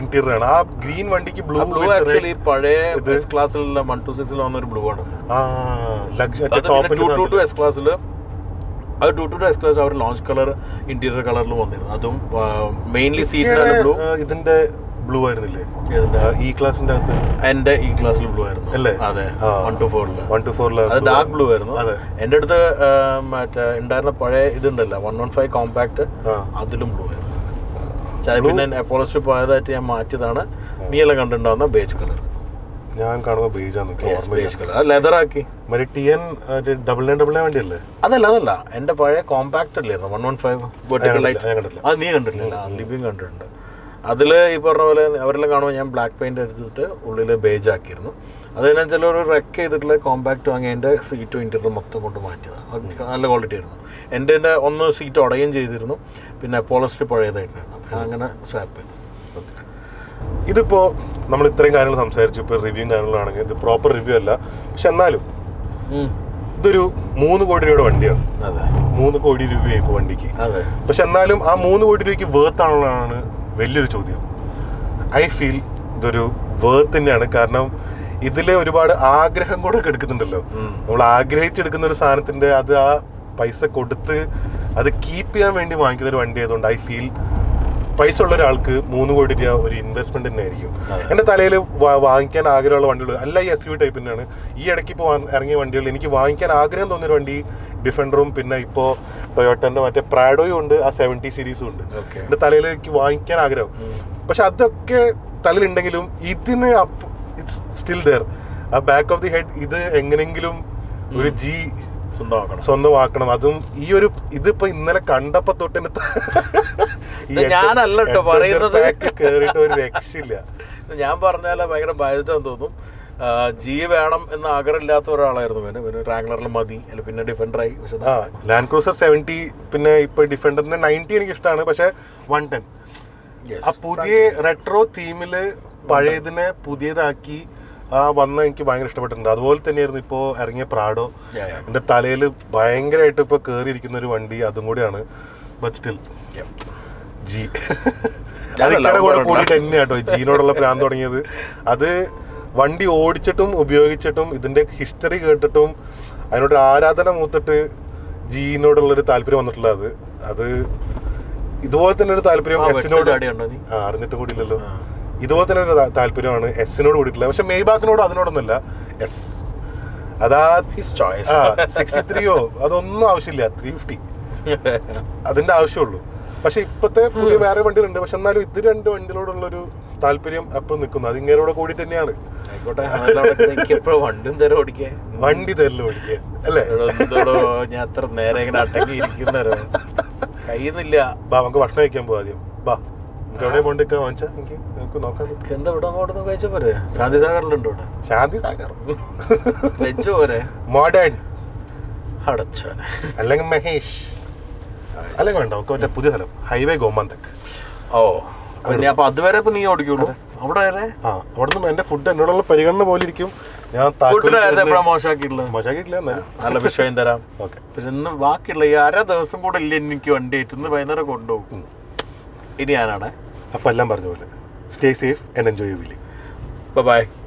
interior aanu aa green vandiki blue blue actually padaye S class la one twenty-six la vanna oru blue aanu aa luxury top two twenty-two S class la aa two twenty-two S class avaru launch color interior color la vandirunnu adum mainly seat la blue idinde blue ആയിരുന്നില്ലേ ഈ ക്ലാസിന്റെ അകത്ത് എന്റെ ഈ ക്ലാസ്സിൽ blue ആയിരുന്നു അല്ലേ അതെ one twenty-four ല അത് ഡാർക്ക് ബ്ലൂ ആയിരുന്നു എന്റെ അടുത്ത് മറ്റേ ഉണ്ടായിരുന്ന പഴയ ഇതുണ്ടല്ലോ one fifteen കോമ്പാക്ട് അതിലും ബ്ലൂ ആയിരുന്നു പിന്നെ അപ്പോളോസ് പോയതായിട്ട് ഞാൻ മാറ്റിയതാണ് നീല കണ്ടിട്ടുണ്ടാവുന്ന ബേജ് കളർ ഞാൻ കാണുമ്പോൾ ബേജ് ആണ് ബേജ് കളർ ലെതർ ആക്കി മരി ടിഎൻ nine nine nine വണ്ടിയല്ലേ അതല്ല അതല്ല എന്റെ പഴയ കോമ്പാക്ട് അല്ലായിരുന്നു one fifteen വെർട്ടിക്കൽ ലൈറ്റ് അത് നീ കണ്ടിട്ടില്ല ലിബിൻ കണ്ടിട്ടുണ്ട് അതിൽ ഈ പറഞ്ഞ പോലെ അവരെല്ലാം കാണുമ്പോൾ ഞാൻ ബ്ലാക്ക് പെയിൻറ്റ് എടുത്തിട്ട് ഉള്ളിൽ ബേജ് ആക്കിയിരുന്നു അതിനാ ചില ഒരു റെക്ക് ചെയ്തിട്ടുള്ള കോമ്പാക്റ്റ് വാങ്ങി എൻ്റെ സീറ്റും ഇൻറ്റീരിയർ മൊത്തം കൊണ്ട് മാറ്റിയതാണ് നല്ല ക്വാളിറ്റി ആയിരുന്നു എൻ്റെ എൻ്റെ ഒന്ന് സീറ്റ് ഉടയുകയും ചെയ്തിരുന്നു പിന്നെ പോളിസ്റ്റർ പഴയതായിട്ടുണ്ടായിരുന്നു അപ്പം അങ്ങനെ സ്വാപ്പ് ചെയ്തു ഓക്കെ ഇതിപ്പോൾ നമ്മൾ ഇത്രയും കാര്യങ്ങൾ സംസാരിച്ചു ഇപ്പോൾ റിവ്യൂ കാര്യങ്ങളാണെങ്കിൽ ഇത് പ്രോപ്പർ റിവ്യൂ അല്ല പക്ഷെ എന്നാലും ഇതൊരു മൂന്ന് കോടി രൂപയുടെ വണ്ടിയാണ് അതെ മൂന്ന് കോടി രൂപയായി ഇപ്പോൾ വണ്ടിക്ക് അതെ പക്ഷെ എന്നാലും ആ മൂന്ന് കോടി രൂപയ്ക്ക് വേർത്ത് ആണുള്ളതാണ് വലിയൊരു ചോദ്യം ഐ ഫീൽ ഇതൊരു വേർത്ത് തന്നെയാണ് കാരണം ഇതിലെ ഒരുപാട് ആഗ്രഹം കൂടെ ഒക്കെ എടുക്കുന്നുണ്ടല്ലോ നമ്മൾ ആഗ്രഹിച്ചെടുക്കുന്ന ഒരു സാധനത്തിൻ്റെ അത് ആ പൈസ കൊടുത്ത് അത് കീപ്പ് ചെയ്യാൻ വേണ്ടി വാങ്ങിക്കുന്ന ഒരു വണ്ടി ആയതുകൊണ്ട് ഐ ഫീൽ പൈസ ഉള്ള ഒരാൾക്ക് മൂന്ന് കോടി രൂപ ഒരു ഇൻവെസ്റ്റ്മെൻറ്റ് തന്നെ ആയിരിക്കും എൻ്റെ തലയിൽ വാങ്ങിക്കാൻ ആഗ്രഹമുള്ള വണ്ടികൾ അല്ല ഈ എസ് യു വി ടൈപ്പ് തന്നെയാണ് ഈ ഇടയ്ക്ക് ഇപ്പോൾ ഇറങ്ങിയ വണ്ടികൾ എനിക്ക് വാങ്ങിക്കാൻ ആഗ്രഹം തോന്നിയൊരു വണ്ടി ഡിഫൻഡറും പിന്നെ ഇപ്പോൾ ടൊയോട്ടൻ്റെ മറ്റേ പ്രാഡോയും ഉണ്ട് ആ സെവൻറ്റി സീരീസും ഉണ്ട് എൻ്റെ തലയിലേക്ക് വാങ്ങിക്കാൻ ആഗ്രഹം പക്ഷെ അതൊക്കെ തലയിലുണ്ടെങ്കിലും ഇതിന് അപ്പ് ഇറ്റ്സ് സ്റ്റിൽ ദെയർ ആ ബാക്ക് ഓഫ് ദി ഹെഡ് ഇത് എങ്ങനെയെങ്കിലും ഒരു ജി സ്വന്തമാക്കണം സ്വന്തമാക്കണം അതും ഈ ഒരു ഇതിപ്പോ ഇന്നലെ കണ്ടപ്പോ തൊട്ട് ഞാനല്ല കേട്ടോ പറയുന്നത് കേറിയിട്ട് ഒരു രക്ഷയില്ല ഞാൻ പറഞ്ഞാലേ ഭയങ്കര ബയസ്ഡാന്ന് തോന്നും ജി വേണം എന്ന് ആഗ്രഹമില്ലാത്ത ഒരാളായിരുന്നു പിന്നെ പിന്നെ റാംഗ്ലറിൽ മതി അല്ല പിന്നെ ഡിഫൻഡറായി പക്ഷെ ലാൻഡ് ക്രൂസർ സെവൻറ്റി പിന്നെ ഇപ്പൊ ഡിഫൻഡറിന്റെ നയൻറ്റി എനിക്ക് ഇഷ്ടമാണ് പക്ഷെ വൺ ടെൻ ആ പുതിയ റെട്രോ തീമില് പഴയതിനെ പുതിയതാക്കി ആ വന്ന എനിക്ക് ഭയങ്കര ഇഷ്ടപ്പെട്ടിട്ടുണ്ട് അതുപോലെ തന്നെയായിരുന്നു ഇപ്പോൾ ഇറങ്ങിയ പ്രാഡോ എൻ്റെ തലയിൽ ഭയങ്കരമായിട്ട് ഇപ്പോൾ കയറിയിരിക്കുന്ന ഒരു വണ്ടി അതും കൂടിയാണ് ബട്ട് സ്റ്റിൽ ജി അതിക്കടെ കൂടെ കൂടിയിട്ട് തന്നെ കേട്ടോ ജീനോടുള്ള പ്രാന്ത് തുടങ്ങിയത് അത് വണ്ടി ഓടിച്ചിട്ടും ഉപയോഗിച്ചിട്ടും ഇതിൻ്റെ ഹിസ്റ്ററി കേട്ടിട്ടും അതിനോട് ആരാധന മൂത്തിട്ട് ജീനോടുള്ളൊരു താല്പര്യം വന്നിട്ടുള്ളത് അത് ഇതുപോലെ തന്നെ ഒരു താല്പര്യം എസിനോട് ആ അറിഞ്ഞിട്ട് കൂടിയില്ലല്ലോ ഇതുപോലെ തന്നെ ഒരു താല്പര്യമാണ് എസിനോട് കൂടിയിട്ടില്ല പക്ഷെ മെയ്ബാക്കിനോട് അതിനോടൊന്നുമല്ല എസ് അതാ സിക്സ്റ്റി ത്രീയോ അതൊന്നും ആവശ്യമില്ല ത്രീ ഫിഫ്റ്റി അതിൻ്റെ ആവശ്യമുള്ളൂ പക്ഷെ ഇപ്പോഴത്തെ പുതിയ വേറെ വണ്ടികളുണ്ട് പക്ഷെ എന്നാലും ഇത് രണ്ട് വണ്ടികളോടുള്ളൊരു താല്പര്യം അപ്പം നിൽക്കുന്നു അത് ഇങ്ങനോട് കൂടി തന്നെയാണ് വണ്ടി തരല് ഓടിക്കുക അല്ലേ ഞാൻ അത്ര നേരെ ഇങ്ങനെ അടങ്ങിയിരിക്കുന്നവരോ കഴിയുന്നില്ല ബാ നമുക്ക് ഭക്ഷണം കഴിക്കാൻ പോകാം ആദ്യം ബാ അല്ലെങ്കിൽ മഹേഷ് അല്ലെങ്കിൽ വേണ്ട നമുക്ക് പുതിയ സ്ഥലം ഹൈവേ ഗോമാന്തക് ഓ പിന്നെ അപ്പൊ അതുവരെ നീ ഓടിക്കുള്ളൂ അവിടെ വരെ ആ അവിടെ നിന്ന് എന്റെ ഫുഡ് എന്നോടുള്ള പരിഗണന പോലെ ഇരിക്കും ഞാൻ മോശമാക്കിയിട്ടില്ല നല്ല വിഷയം തരാം ഓക്കെ പക്ഷെ ഇന്ന് ബാക്കിയുള്ള ഈ അര ദിവസം കൂടെ ഇല്ല എനിക്ക് വണ്ടി ആയിട്ട് ഇന്ന് വൈകുന്നേരം കൊണ്ടുപോകും ഇനി ഞാനാണ് അപ്പോൾ എല്ലാം പറഞ്ഞ പോലെ stay safe and enjoy your week bye by.